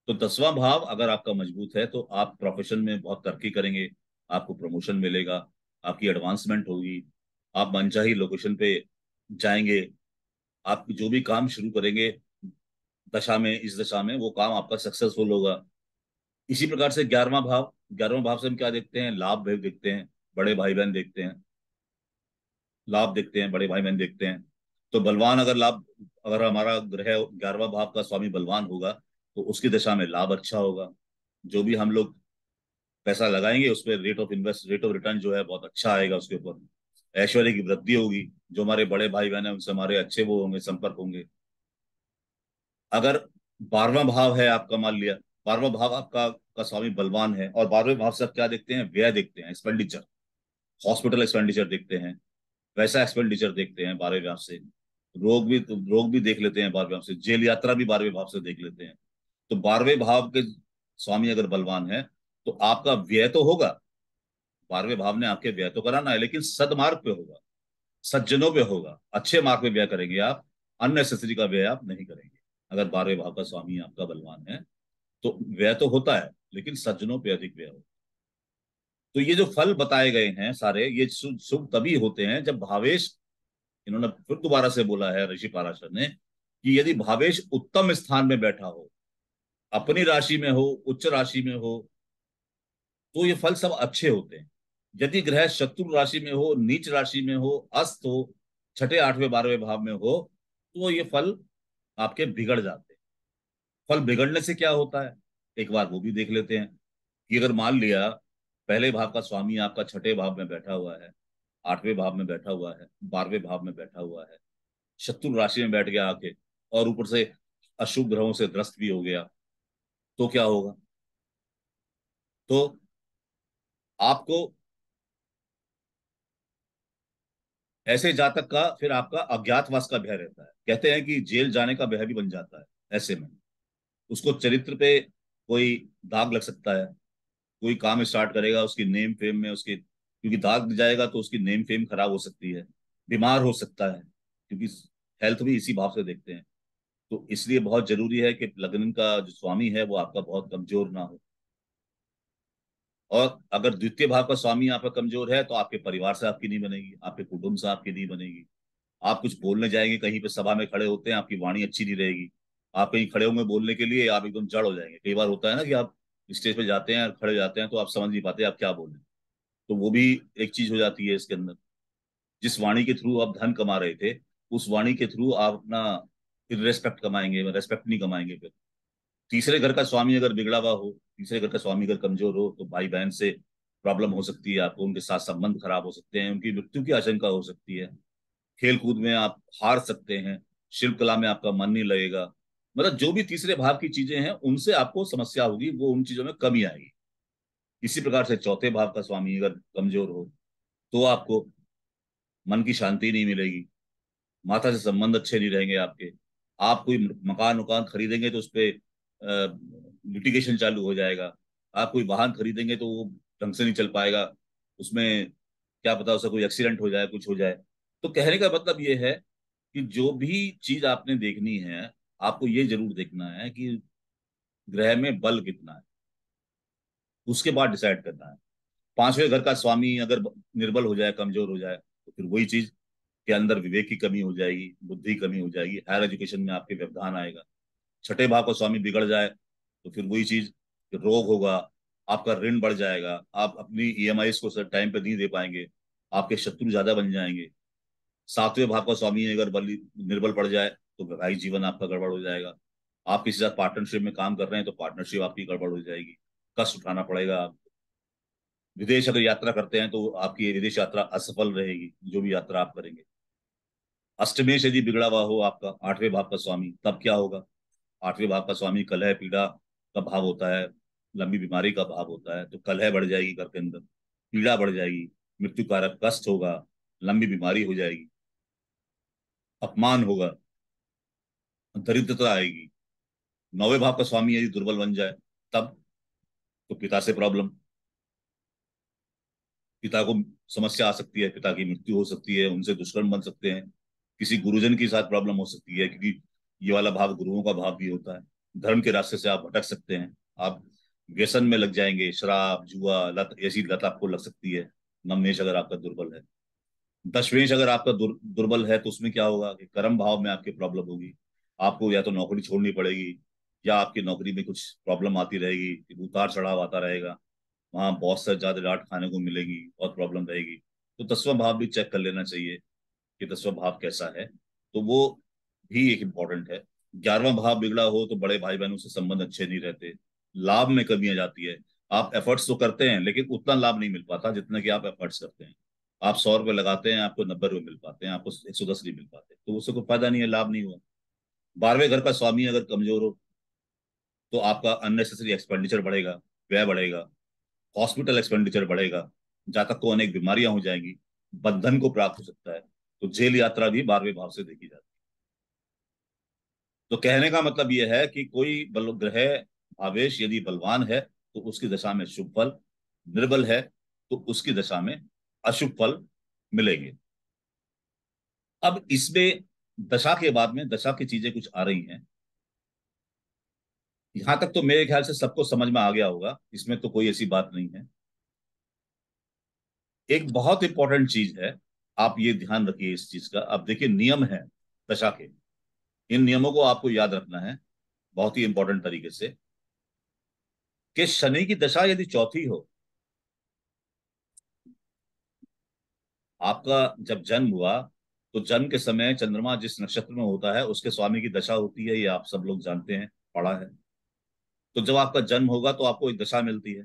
तो 10वां भाव अगर आपका मजबूत है तो आप प्रोफेशन में बहुत तरक्की करेंगे, आपको प्रमोशन मिलेगा, आपकी एडवांसमेंट होगी, आप मनचाही लोकेशन पे जाएंगे, आप जो भी काम शुरू करेंगे इस दशा में वो काम आपका सक्सेसफुल होगा। इसी प्रकार से 11वां भाव से हम क्या देखते हैं, लाभ देखते हैं, बड़े भाई बहन देखते हैं, लाभ देखते हैं, बड़े भाई बहन देखते हैं। तो बलवान अगर हमारा ग्रह 11वां भाव का स्वामी बलवान होगा तो उसकी दशा में लाभ अच्छा होगा, जो भी हम लोग पैसा लगाएंगे उस पर रेट ऑफ रिटर्न जो है बहुत अच्छा आएगा, उसके ऊपर ऐश्वर्य की वृद्धि होगी, जो हमारे बड़े भाई बहन है उनसे हमारे अच्छे वो होंगे, संपर्क होंगे। अगर 12वां भाव है आपका, मान लिया 12वां भाव आपका स्वामी बलवान है और 12वें भाव से आप क्या देखते हैं, व्यय देखते हैं, एक्सपेंडिचर, हॉस्पिटल एक्सपेंडिचर देखते हैं, वैसा एक्सपेंडिचर देखते हैं 12वें भाव से, रोग भी देख लेते हैं 12वें भाव से, जेल यात्रा भी 12वें भाव से देख लेते हैं। तो 12वें भाव के स्वामी अगर बलवान है तो आपका व्यय तो होगा, 12वें भाव ने आपके व्यय तो कराना है, लेकिन सदमार्ग पे होगा, सज्जनों पे होगा, अच्छे मार्ग पे व्यय करेंगे आप, अननेसेसरी का व्यय आप नहीं करेंगे। अगर 12वें भाव का स्वामी आपका बलवान है तो व्यय तो होता है लेकिन सज्जनों पे अधिक व्यय होता है। तो ये जो फल बताए गए हैं सारे, ये शुभ तभी होते हैं जब भावेश, इन्होंने फिर दोबारा से बोला है ऋषि पाराशर ने कि यदि भावेश उत्तम स्थान में बैठा हो, अपनी राशि में हो, उच्च राशि में हो, तो ये फल सब अच्छे होते हैं। यदि ग्रह शत्रु राशि में हो, नीच राशि में हो, अस्त हो, 6, 8, 12वें भाव में हो, तो ये फल आपके बिगड़ जाते हैं। फल बिगड़ने से क्या होता है एक बार वो भी देख लेते हैं कि अगर मान लिया पहले भाव का स्वामी आपका 6ठे भाव में बैठा हुआ है, 8वें भाव में बैठा हुआ है, 12वें भाव में बैठा हुआ है, शत्रु राशि में बैठ गया आके और ऊपर से अशुभ ग्रहों से ग्रस्त भी हो गया, तो क्या होगा? तो आपको ऐसे जातक का फिर आपका अज्ञातवास का भय रहता है, कहते हैं कि जेल जाने का भय भी बन जाता है। ऐसे में उसको चरित्र पे कोई दाग लग सकता है, कोई काम स्टार्ट करेगा उसकी नेम फेम में, उसके क्योंकि दाग जाएगा तो उसकी नेम फेम खराब हो सकती है, बीमार हो सकता है, क्योंकि हेल्थ भी इसी भाव से देखते हैं। तो इसलिए बहुत जरूरी है कि लग्न का जो स्वामी है वो आपका बहुत कमजोर ना हो। और अगर 2य भाव का स्वामी आपका कमजोर है तो आपके परिवार से आपकी नहीं बनेगी, आपके कुटुंब से आपकी नहीं बनेगी। आप कुछ बोलने जाएंगे कहीं पे, सभा में खड़े होते हैं, आपकी वाणी अच्छी नहीं रहेगी, आप कहीं खड़े होंगे बोलने के लिए, आप एकदम जड़ हो जाएंगे। कई बार होता है ना कि आप स्टेज पे जाते हैं और खड़े जाते हैं तो आप समझ नहीं पाते आप क्या बोल रहे हैं, तो वो भी एक चीज हो जाती है इसके अंदर। जिस वाणी के थ्रू आप धन कमा रहे थे उस वाणी के थ्रू आप अपना इनरेस्पेक्ट कमाएंगे, रेस्पेक्ट नहीं कमाएंगे। फिर 3रे घर का स्वामी अगर बिगड़ा हुआ हो, 3रे घर का स्वामी अगर कमजोर हो, तो भाई बहन से प्रॉब्लम हो सकती है आपको, उनके साथ संबंध खराब हो सकते हैं, उनकी मृत्यु की आशंका हो सकती है, खेल कूद में आप हार सकते हैं, शिल्प कला में आपका मन नहीं लगेगा, मतलब जो भी 3रे भाव की चीजें हैं उनसे आपको समस्या होगी, वो उन चीजों में कमी आएगी। इसी प्रकार से 4थे भाव का स्वामी अगर कमजोर हो तो आपको मन की शांति नहीं मिलेगी, माता से संबंध अच्छे नहीं रहेंगे आपके, आप कोई मकान उकान खरीदेंगे तो उस पर लिटिगेशन चालू हो जाएगा, आप कोई वाहन खरीदेंगे तो वो ढंग से नहीं चल पाएगा, उसमें क्या पता उसका कोई एक्सीडेंट हो जाए, कुछ हो जाए। तो कहने का मतलब ये है कि जो भी चीज आपने देखनी है आपको ये जरूर देखना है कि ग्रह में बल कितना है, उसके बाद डिसाइड करना है। 5वें घर का स्वामी अगर निर्बल हो जाए, कमजोर हो जाए, तो फिर वही चीज के अंदर विवेक की कमी हो जाएगी, बुद्धि कमी हो जाएगी, हायर एजुकेशन में आपके व्यवधान आएगा। 6ठे भाव का स्वामी बिगड़ जाए तो फिर वही चीज, रोग होगा, आपका ऋण बढ़ जाएगा, आप अपनी EMIs को टाइम पे नहीं दे पाएंगे, आपके शत्रु ज्यादा बन जाएंगे। 7वें भाव का स्वामी अगर निर्बल पड़ जाए तो वैवाहिक जीवन आपका गड़बड़ हो जाएगा, आप किसी साथ पार्टनरशिप में काम कर रहे हैं तो पार्टनरशिप आपकी गड़बड़ हो जाएगी, कष्ट उठाना पड़ेगा आपको। विदेश अगर यात्रा करते हैं तो आपकी विदेश यात्रा असफल रहेगी, जो भी यात्रा आप करेंगे। 8वें से यदि बिगड़ा हुआ हो आपका 8वें भाव का स्वामी, तब क्या होगा? 8वें भाव का स्वामी कलह पीड़ा का भाव होता है, लंबी बीमारी का भाव होता है, तो कलह बढ़ जाएगी घर के अंदर, पीड़ा बढ़ जाएगी, मृत्यु कारक कष्ट होगा, लंबी बीमारी हो जाएगी, अपमान होगा, दरिद्रता आएगी। 9वें भाव का स्वामी यदि दुर्बल बन जाए तब तो पिता से प्रॉब्लम, पिता को समस्या आ सकती है, पिता की मृत्यु हो सकती है, उनसे दुष्कर्म बन सकते हैं, किसी गुरुजन के साथ प्रॉब्लम हो सकती है, क्योंकि ये वाला भाव गुरुओं का भाव भी होता है। धर्म के रास्ते से आप भटक सकते हैं, आप व्यसन में लग जाएंगे, शराब, जुआ, लत, ऐसी लत आपको लग सकती है। नवमेश अगर आपका दुर्बल है, दशवेश अगर आपका दुर्बल है तो उसमें क्या होगा कि कर्म भाव में आपकी प्रॉब्लम होगी। आपको या तो नौकरी छोड़नी पड़ेगी या आपकी नौकरी में कुछ प्रॉब्लम आती रहेगी, उतार चढ़ाव आता रहेगा, वहाँ बहुत से ज्यादा डांट खाने को मिलेगी और प्रॉब्लम रहेगी। तो दसवां भाव भी चेक कर लेना चाहिए कि दसवां भाव कैसा है, तो वो भी एक इम्पॉर्टेंट है। 11वां भाव बिगड़ा हो तो बड़े भाई बहनों से संबंध अच्छे नहीं रहते, लाभ में कमी आ जाती है। आप एफर्ट्स तो करते हैं लेकिन उतना लाभ नहीं मिल पाता जितना कि आप एफर्ट्स करते हैं। आप 100 रुपये लगाते हैं, आपको 90 रुपये मिल पाते हैं, आपको 110 नहीं मिल पाते, तो उससे कोई फायदा नहीं है, लाभ नहीं हुआ। 12वें घर का स्वामी अगर कमजोर हो तो आपका अननेसेसरी एक्सपेंडिचर बढ़ेगा, व्यय बढ़ेगा, हॉस्पिटल एक्सपेंडिचर बढ़ेगा, जातक को अनेक बीमारियां हो जाएंगी, बंधन को प्राप्त हो सकता है। तो जेल यात्रा भी 12वें भाव से देखी जाती है। तो कहने का मतलब यह है कि कोई ग्रह आवेश यदि बलवान है तो उसकी दशा में शुभ फल, निर्बल है तो उसकी दशा में अशुभ फल मिलेंगे। अब इसमें दशा के बाद में दशा की चीजें कुछ आ रही हैं। यहां तक तो मेरे ख्याल से सबको समझ में आ गया होगा, इसमें तो कोई ऐसी बात नहीं है। एक बहुत इंपॉर्टेंट चीज है, आप ये ध्यान रखिए इस चीज का। आप देखिए नियम है दशा के, इन नियमों को आपको याद रखना है बहुत ही इंपॉर्टेंट तरीके से कि शनि की दशा यदि चौथी हो, आपका जब जन्म हुआ तो जन्म के समय चंद्रमा जिस नक्षत्र में होता है उसके स्वामी की दशा होती है, ये आप सब लोग जानते हैं, पढ़ा है। तो जब आपका जन्म होगा तो आपको एक दशा मिलती है।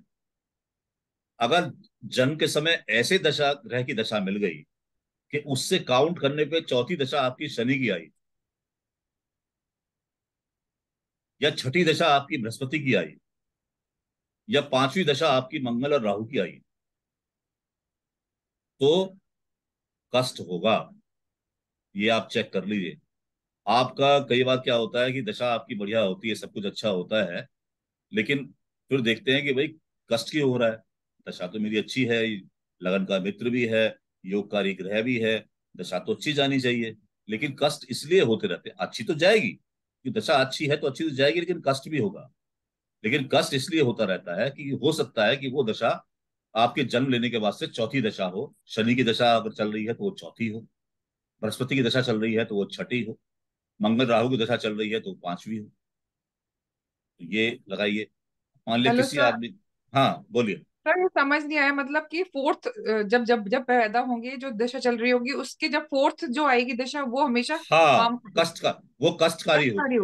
अगर जन्म के समय ऐसे दशा ग्रह की दशा मिल गई कि उससे काउंट करने पे चौथी दशा आपकी शनि की आई या छठी दशा आपकी बृहस्पति की आई या पांचवी दशा आपकी मंगल और राहु की आई, तो कष्ट होगा। ये आप चेक कर लीजिए। आपका कई बार क्या होता है कि दशा आपकी बढ़िया होती है, सब कुछ अच्छा होता है, लेकिन फिर देखते हैं कि भाई कष्ट क्यों हो रहा है। दशा तो मेरी अच्छी है, लगन का मित्र भी है, योगकारी ग्रह भी है, दशा तो अच्छी जानी चाहिए, लेकिन कष्ट इसलिए होते रहते हैं। अच्छी तो जाएगी कि दशा अच्छी है तो अच्छी तो जाएगी, लेकिन कष्ट भी होगा। लेकिन कष्ट इसलिए होता रहता है कि हो सकता है कि वो दशा आपके जन्म लेने के बाद से चौथी दशा हो। शनि की दशा अगर चल रही है तो वो चौथी हो, बृहस्पति की दशा चल रही है तो वो छठी हो, मंगल राहु की दशा चल रही है तो पांचवी हो। तो ये लगाइए, मान लीजिए किसी आदमी, हाँ बोलिए सर। समझ नहीं आया, मतलब कि फोर्थ जब जब जब पैदा होंगे जो दशा चल रही होगी उसके जब फोर्थ जो आएगी दशा वो हमेशा हाँ कष्ट का, वो कष्टकारी होगी,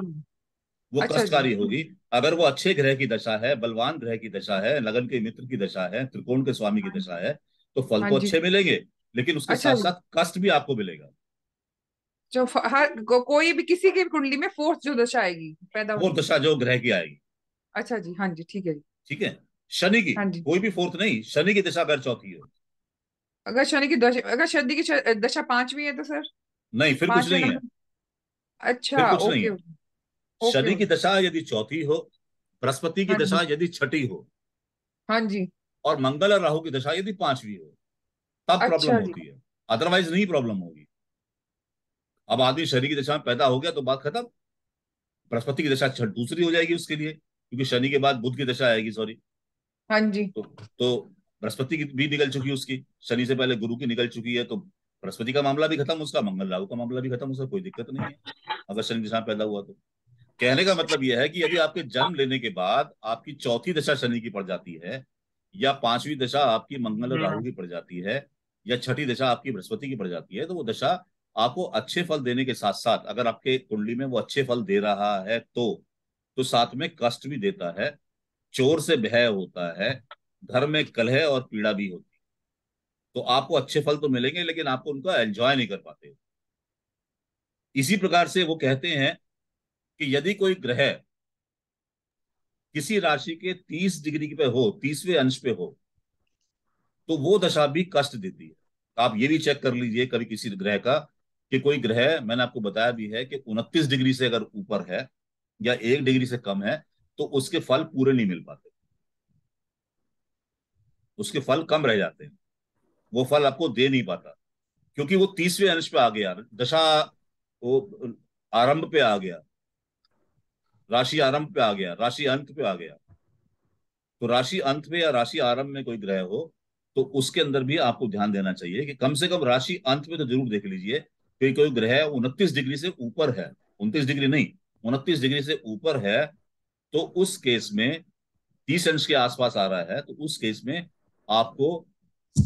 वो कष्टकारी होगी। अगर वो अच्छे ग्रह की दशा है, बलवान ग्रह की दशा है, लगन के मित्र की दशा है, त्रिकोण के स्वामी की दशा है, तो फल तो अच्छे मिलेंगे, लेकिन उसके साथ साथ कष्ट भी आपको मिलेगा। जो हर कोई भी किसी की कुंडली में फोर्थ जो दशा आएगी पैदा, वो दशा जो ग्रह की आएगी। अच्छा जी, हाँ जी, ठीक है, ठीक है। शनि की कोई भी फोर्थ नहीं, शनि की दशा अगर चौथी हो, अगर शनि की दशा, अगर शनि की दशा पांचवी है तो सर नहीं, फिर कुछ नहीं है। अच्छा, कुछ नहीं है। शनि की दशा यदि चौथी हो, बृहस्पति की दशा यदि छठी हो, हाँ जी, और मंगल और राहु की दशा यदि पांचवी हो, तब प्रॉब्लम होती है, अदरवाइज नहीं प्रॉब्लम होगी। अब आदमी शनि की दशा में पैदा हो गया तो बात खत्म। बृहस्पति की दशा दूसरी हो जाएगी उसके लिए, क्योंकि शनि के बाद बुध की दशा आएगी, सॉरी, हाँ जी। तो बृहस्पति की भी निकल चुकी है उसकी, शनि से पहले गुरु की निकल चुकी है, तो बृहस्पति का मामला भी खत्म उसका, मंगल राहु का मामला भी खत्म उसका, कोई दिक्कत नहीं है अगर शनि दशा में पैदा हुआ तो। कहने का मतलब यह है कि यदि आपके जन्म लेने के बाद आपकी चौथी दशा शनि की पड़ जाती है या पांचवी दशा आपकी मंगल और राहु की पड़ जाती है या छठी दशा आपकी बृहस्पति की पड़ जाती है, तो वो दशा आपको अच्छे फल देने के साथ साथ, अगर आपके कुंडली में वो अच्छे फल दे रहा है तो साथ में कष्ट भी देता है, चोर से भय होता है, घर में कलह और पीड़ा भी होती है। तो आपको अच्छे फल तो मिलेंगे लेकिन आपको उनका एंजॉय नहीं कर पाते। इसी प्रकार से वो कहते हैं कि यदि कोई ग्रह किसी राशि के 30 डिग्री पे हो, 30वें अंश पे हो, तो वो दशा भी कष्ट देती है। आप ये भी चेक कर लीजिए कभी किसी ग्रह का कि कोई ग्रह, मैंने आपको बताया भी है कि 29 डिग्री से अगर ऊपर है या 1 डिग्री से कम है तो उसके फल पूरे नहीं मिल पाते, उसके फल कम रह जाते हैं, वो फल आपको दे नहीं पाता क्योंकि वो 30वें अंश पे आ गया, दशा वो आरंभ पे आ गया, राशि आरंभ पे आ गया, राशि अंत पे आ गया, तो राशि अंत में या राशि आरंभ में कोई ग्रह हो तो उसके अंदर भी आपको ध्यान देना चाहिए कि कम से कम राशि अंत में तो जरूर देख लीजिए कि कोई ग्रह 29 डिग्री से ऊपर है, 29 डिग्री नहीं 29 डिग्री से ऊपर है तो उस केस में 30 अंश के आसपास आ रहा है, तो उस केस में आपको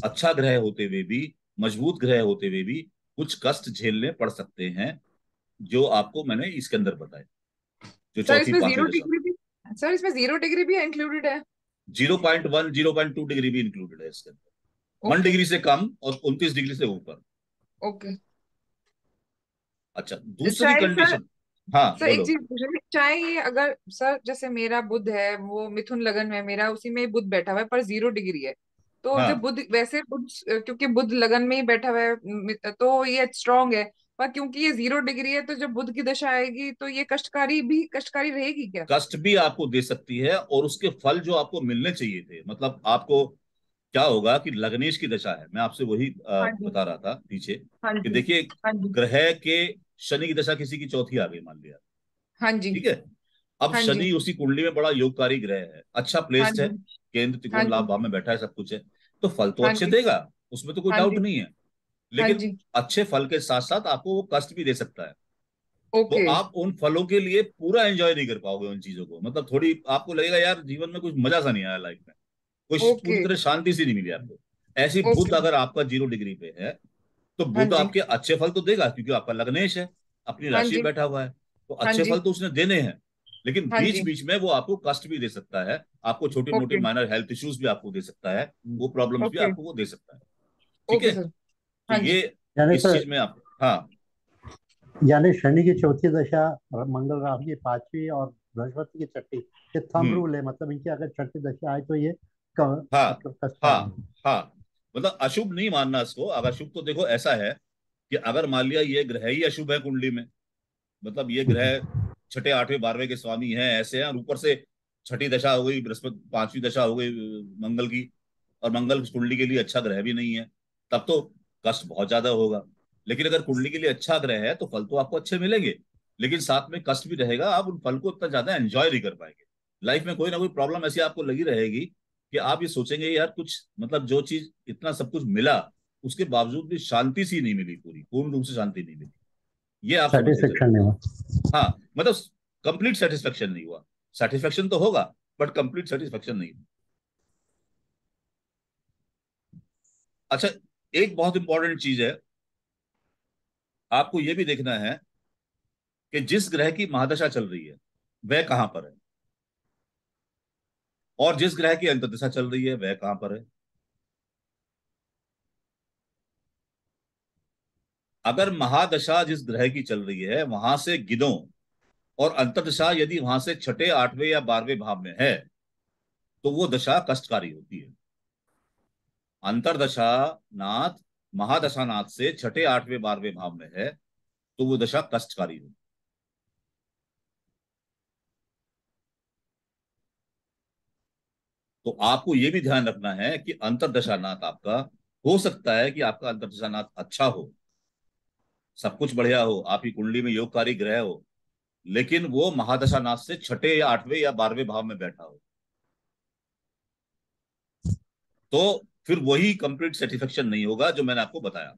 अच्छा ग्रह होते हुए भी, मजबूत ग्रह होते हुए भी कुछ कष्ट झेलने पड़ सकते हैं जो आपको मैंने इसके अंदर बताए। जो सर इसमें 0 डिग्री भी इंक्लूडेड है, 0.1 0.2 डिग्री भी इंक्लूडेड है इसके अंदर, 1 डिग्री से कम और 29 डिग्री से ऊपर। ओके अच्छा दूसरी कंडीशन, हाँ सर एक चीज मुझे चाहिए, अगर सर जैसे मेरा बुध है वो मिथुन लगन में, मेरा उसी में बुध बैठा हुआ है पर 0 डिग्री है तो हाँ। जब बुध वैसे बुध क्योंकि बुध लगन में ही बैठा हुआ है तो ये स्ट्रॉन्ग है, पर क्योंकि ये 0 डिग्री है तो जब बुध की दशा आएगी तो ये कष्टकारी रहेगी क्या? कष्ट भी आपको दे सकती है और उसके फल जो आपको मिलने चाहिए थे, मतलब आपको क्या होगा कि लग्नेश की दशा है, मैं आपसे वही बता रहा था पीछे कि देखिए ग्रह के शनि की दशा किसी की चौथी आ गई मान लिया, हाँ जी ठीक है, अब शनि उसी कुंडली में बड़ा योगकारी ग्रह है, अच्छा प्लेस्ड है, केंद्र त्रिकोण लाभ भाव में बैठा है, सब कुछ है, तो फल तो अच्छे देगा उसमें तो कोई डाउट नहीं है, लेकिन अच्छे फल के साथ साथ आपको वो कष्ट भी दे सकता है। तो आप उन फलों के लिए पूरा एंजॉय नहीं कर पाओगे उन चीजों को, मतलब थोड़ी आपको लगेगा यार जीवन में कुछ मजा सा नहीं आया, लाइफ में कुछ पूरी तरह शांति सी नहीं मिली आपको। ऐसी बुध अगर आपका 0 डिग्री पे है तो बुध आपके अच्छे फल तो देगा क्योंकि आपका लग्नेश है, अपनी राशि में बैठा हुआ है, तो अच्छे फल तो उसने देने हैं, लेकिन बीच बीच में वो आपको कष्ट भी दे सकता है, आपको छोटे मोटे माइनर हेल्थ इश्यूज भी आपको दे सकता है, वो प्रॉब्लम्स भी आपको वो दे सकता है, ठीक है। हाँ ये इस चीज में आप यानी शनि की चौथी दशा, मंगल राहु की 5वीं और बृहस्पति की 6ठी, ये थंब रूल है, मतलब इनकी अगर 6ठी दशा आए तो ये मतलब अशुभ नहीं मानना इसको। अगर अशुभ तो देखो ऐसा है कि अगर मान लिया ये ग्रह ही अशुभ है कुंडली में, मतलब ये ग्रह 6ठे 8वें 12वें के स्वामी है ऐसे हैं, और ऊपर से 6ठी दशा हो गई, बृहस्पति 5वीं दशा हो गई मंगल की, और मंगल कुंडली के लिए अच्छा ग्रह भी नहीं है, तब तो कष्ट बहुत ज्यादा होगा। लेकिन अगर कुंडली के लिए अच्छा ग्रह है तो फल तो आपको अच्छे मिलेंगे, लेकिन साथ में कष्ट भी रहेगा, आप उन फल को उतना ज्यादा एंजॉय नहीं कर पाएंगे। लाइफ में कोई ना कोई प्रॉब्लम ऐसी आपको लगी रहेगी कि आप ये सोचेंगे यार कुछ, मतलब जो चीज इतना सब कुछ मिला उसके बावजूद भी शांति सी नहीं मिली, पूर्ण रूप से शांति नहीं मिली, ये आप हाँ मतलब कंप्लीट सेटिस्फेक्शन नहीं हुआ। सेटिस्फेक्शन तो होगा बट कंप्लीट सेटिस्फेक्शन नहीं। अच्छा एक बहुत इंपॉर्टेंट चीज है, आपको यह भी देखना है कि जिस ग्रह की महादशा चल रही है वह कहां पर है और जिस ग्रह की अंतर्दशा चल रही है वह कहां पर है। अगर महादशा जिस ग्रह की चल रही है वहां से गिनों और अंतर्दशा यदि वहां से 6ठे 8वें या 12वें भाव में है तो वो दशा कष्टकारी होती है। अंतर्दशा नाथ महादशा नाथ से 6ठे 8वें 12वें भाव में है तो वो दशा कष्टकारी होगी। तो आपको ये भी ध्यान रखना है कि अंतर्दशा नाथ आपका, हो सकता है कि आपका अंतर्दशा नाथ अच्छा हो, सब कुछ बढ़िया हो, आपकी कुंडली में योगकारी ग्रह हो, लेकिन वो महादशा नाथ से 6ठे या 8वें या 12वें भाव में बैठा हो तो फिर वही कंप्लीट सेटिस्फेक्शन नहीं होगा जो मैंने आपको बताया।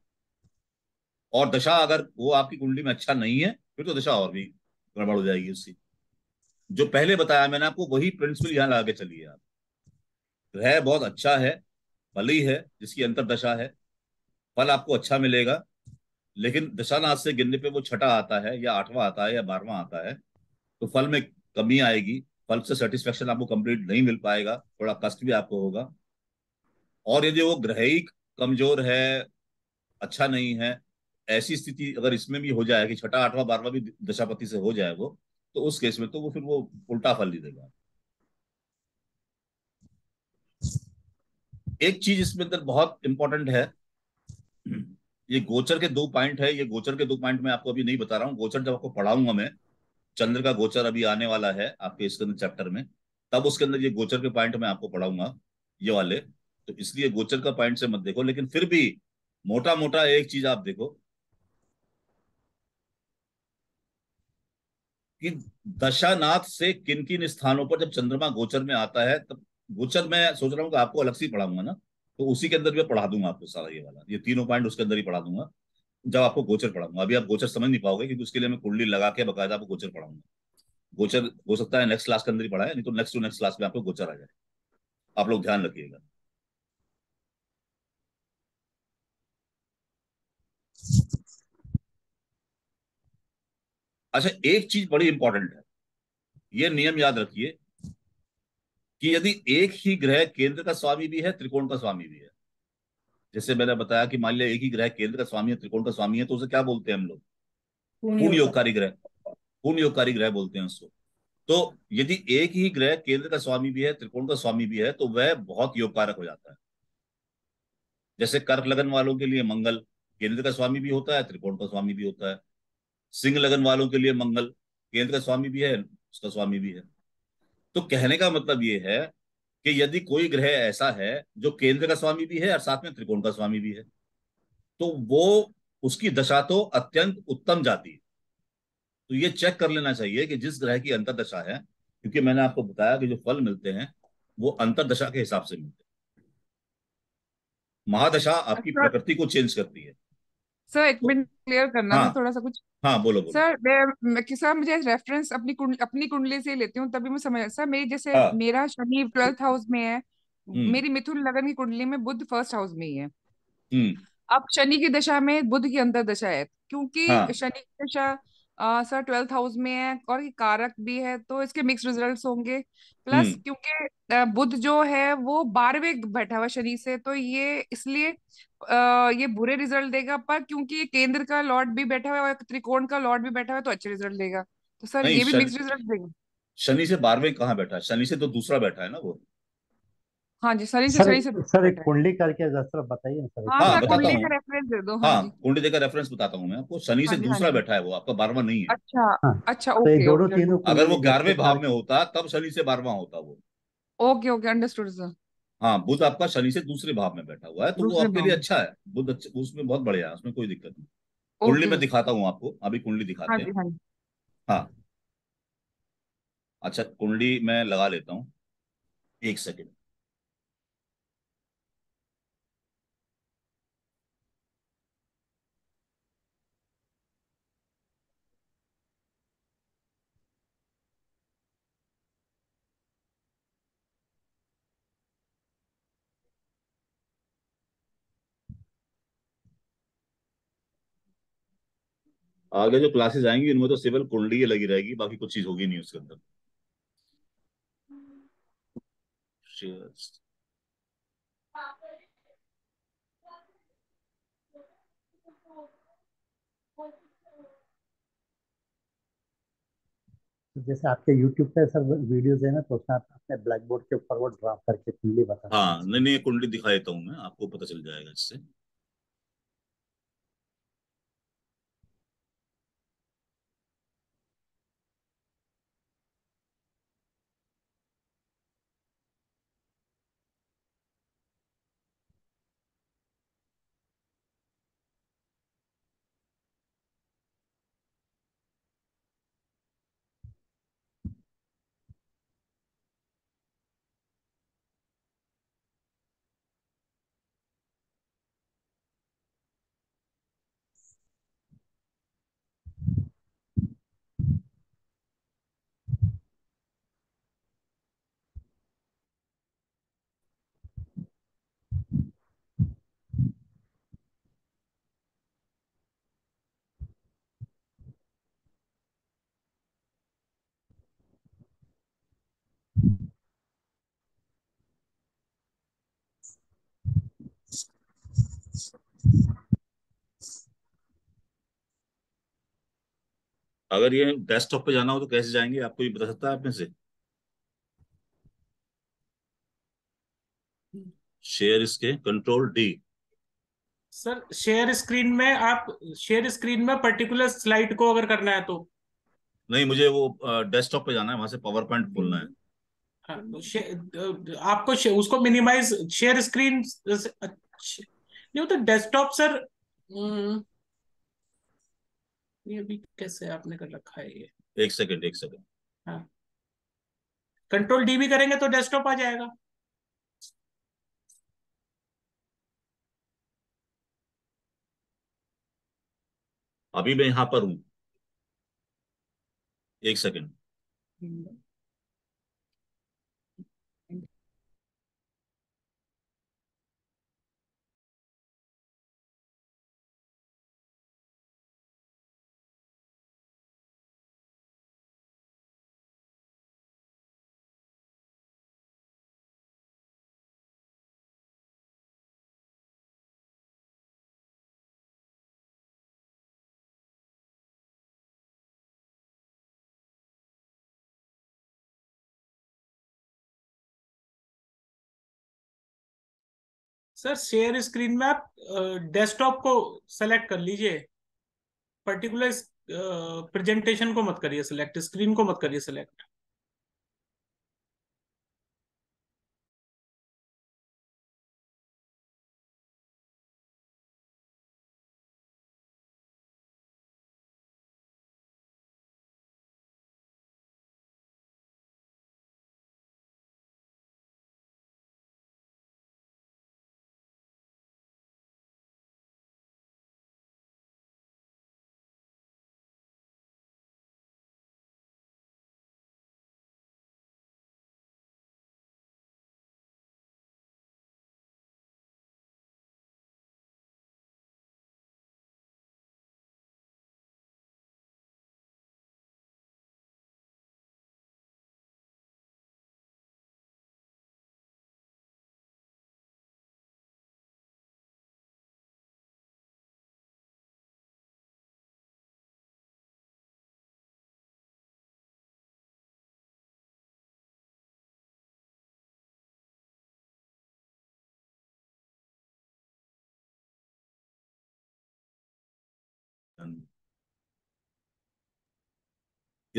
और दशा अगर वो आपकी कुंडली में अच्छा नहीं है फिर तो दशा और भी गड़बड़ हो जाएगी उसकी। जो पहले बताया मैंने आपको वही प्रिंसिपल यहाँ लगा के चलिए आप। ग्रह बहुत अच्छा है, भली है जिसकी अंतर्दशा है, फल आपको अच्छा मिलेगा, लेकिन दशानाथ से गिनने पे वो 6ठा आता है या 8वां आता है या 12वां आता है तो फल में कमी आएगी, फल से सेटिस्फेक्शन आपको कंप्लीट नहीं मिल पाएगा, थोड़ा कष्ट भी आपको होगा। और यदि वो ग्रह ही कमजोर है, अच्छा नहीं है, ऐसी स्थिति अगर इसमें भी हो जाए कि 6ठा 8वां 12वां भी दशापति से हो जाए वो, तो उस केस में तो वो फिर वो उल्टा फल ही देगा। एक चीज इसमें अंदर बहुत इंपॉर्टेंट है, ये गोचर के 2 पॉइंट है। ये गोचर के 2 पॉइंट मैं आपको अभी नहीं बता रहा हूँ, गोचर जब आपको पढ़ाऊंगा मैं, चंद्र का गोचर अभी आने वाला है आपके इसके अंदर चैप्टर में, तब उसके अंदर ये गोचर के पॉइंट मैं आपको पढ़ाऊंगा ये वाले, तो इसलिए गोचर का पॉइंट से मत देखो। लेकिन फिर भी मोटा मोटा एक चीज आप देखो कि दशानाथ से किन किन स्थानों पर जब चंद्रमा गोचर में आता है, तब गोचर में सोच रहा हूँ कि आपको अलग से पढ़ाऊंगा ना, तो उसी के अंदर भी पढ़ा दूंगा आपको सारा ये वाला, ये तीनों पॉइंट उसके अंदर ही पढ़ा दूंगा जब आपको गोचर पढ़ाऊंगा। अभी आप गोचर समझ नहीं पाओगे क्योंकि उसके लिए मैं कुंडली लगा के बकायदा आपको गोचर पढ़ाऊंगा। गोचर हो सकता है नेक्स्ट क्लास के अंदर ही पढ़ाए, नहीं तो नेक्स्ट टू नेक्स्ट क्लास में आपको गोचर आ जाए, आप लोग ध्यान रखिएगा। अच्छा, एक चीज बड़ी इंपॉर्टेंट है, यह नियम याद रखिए कि यदि एक ही ग्रह केंद्र का स्वामी भी है, त्रिकोण का स्वामी भी है, जैसे मैंने बताया कि मान लिया एक ही ग्रह केंद्र का स्वामी है, त्रिकोण का स्वामी है, तो उसे क्या बोलते हैं हम लोग? पूर्ण योगकारी ग्रह, पूर्ण योगकारी ग्रह बोलते हैं उसको। तो यदि एक ही ग्रह केंद्र का स्वामी भी है, त्रिकोण का स्वामी भी है, तो वह बहुत योगकारक हो जाता है। जैसे कर्क लगन वालों के लिए मंगल केंद्र का स्वामी भी होता है, त्रिकोण का स्वामी भी होता है। सिंह लगन वालों के लिए मंगल केंद्र का स्वामी भी है, उसका स्वामी भी है। तो कहने का मतलब ये है कि यदि कोई ग्रह ऐसा है जो केंद्र का स्वामी भी है और साथ में त्रिकोण का स्वामी भी है, तो वो उसकी दशा तो अत्यंत उत्तम जाती है। तो ये चेक कर लेना चाहिए कि जिस ग्रह की अंतर्दशा है, क्योंकि मैंने आपको बताया कि जो फल मिलते हैं वो अंतर्दशा के हिसाब से मिलते हैं। महादशा आपकी प्रकृति को चेंज करती है। सर एक मिनट क्लियर करना, हाँ, थोड़ा सा कुछ। हाँ बोलो बोलो सर, मुझे रेफरेंस अपनी कुंडली से लेती हूँ तभी मैं समझ। सर मेरी जैसे मेरा शनि 12th हाउस में है, मेरी मिथुन लगन की कुंडली में बुध 1st हाउस में ही है। अब शनि की दशा में बुध की अंतर्दशा है, क्योंकि शनि की दशा सर 12th हाउस में है और कारक भी है, तो इसके मिक्स रिजल्ट होंगे। प्लस क्योंकि बुध जो है वो 12वें बैठा हुआ शनि से, तो ये इसलिए ये बुरे रिजल्ट देगा, पर क्योंकि केंद्र का लॉर्ड भी बैठा हुआ है और त्रिकोण का लॉर्ड भी बैठा हुआ है तो अच्छे रिजल्ट देगा। तो सर ये भी मिक्स रिजल्ट देगा। शनि से 12वें कहाँ बैठा है? शनि से तो दूसरा बैठा है ना वो। हाँ जी, शनि से सर कुंडली करके जरा बताइए सर। हाँ कुंडली का रेफरेंस दे दो। हाँ कुंडली का रेफरेंस बताता हूँ मैं आपको। शनि से दूसरा बैठा है वो, आपका 12वां नहीं है। अच्छा अच्छा, अगर वो 11वें भाव में होता तब शनि से 12वां होता वो। Okay okay, understood sir. हाँ बुध आपका शनि से दूसरे भाव में बैठा हुआ है, तो वो आपके लिए अच्छा है। बुध अच्छा, उसमें बहुत बढ़िया है, उसमें कोई दिक्कत नहीं। कुंडली में दिखाता हूँ आपको, अभी कुंडली दिखाते हैं। हाँ अच्छा, कुंडली मैं लगा लेता हूँ, एक सेकेंड। आगे जो क्लासेस आएंगी इनमें तो सिविल कुंडली लगी रहेगी, बाकी कुछ चीज होगी नहीं उसके अंदर। जैसे आपके YouTube पे सर वीडियोस है ना, तो उसमें आपने ब्लैक बोर्ड के ऊपर वो ड्राफ्ट करके कुंडली बता। हाँ नहीं, कुंडली दिखा देता हूँ मैं आपको, पता चल जाएगा इससे। अगर ये डेस्कटॉप पे जाना हो तो कैसे जाएंगे, आपको ये बता सकता है आप में से? शेयर इसके Ctrl+D। सर शेयर स्क्रीन में पर्टिकुलर स्लाइड को अगर करना है तो नहीं, मुझे वो डेस्कटॉप पे जाना है, वहां से पावर पॉइंट खोलना है। आपको उसको मिनिमाइज शेयर स्क्रीन नहीं तो डेस्कटॉप सर ये भी कैसे आपने कर रखा है ये? एक सेकंड हाँ, कंट्रोल डी भी करेंगे तो डेस्कटॉप आ जाएगा। अभी मैं यहां पर हूं, एक सेकंड। सर शेयर स्क्रीन में आप डेस्कटॉप को सेलेक्ट कर लीजिए, पर्टिकुलर प्रेजेंटेशन को मत करिए सेलेक्ट, स्क्रीन को मत करिए सेलेक्ट।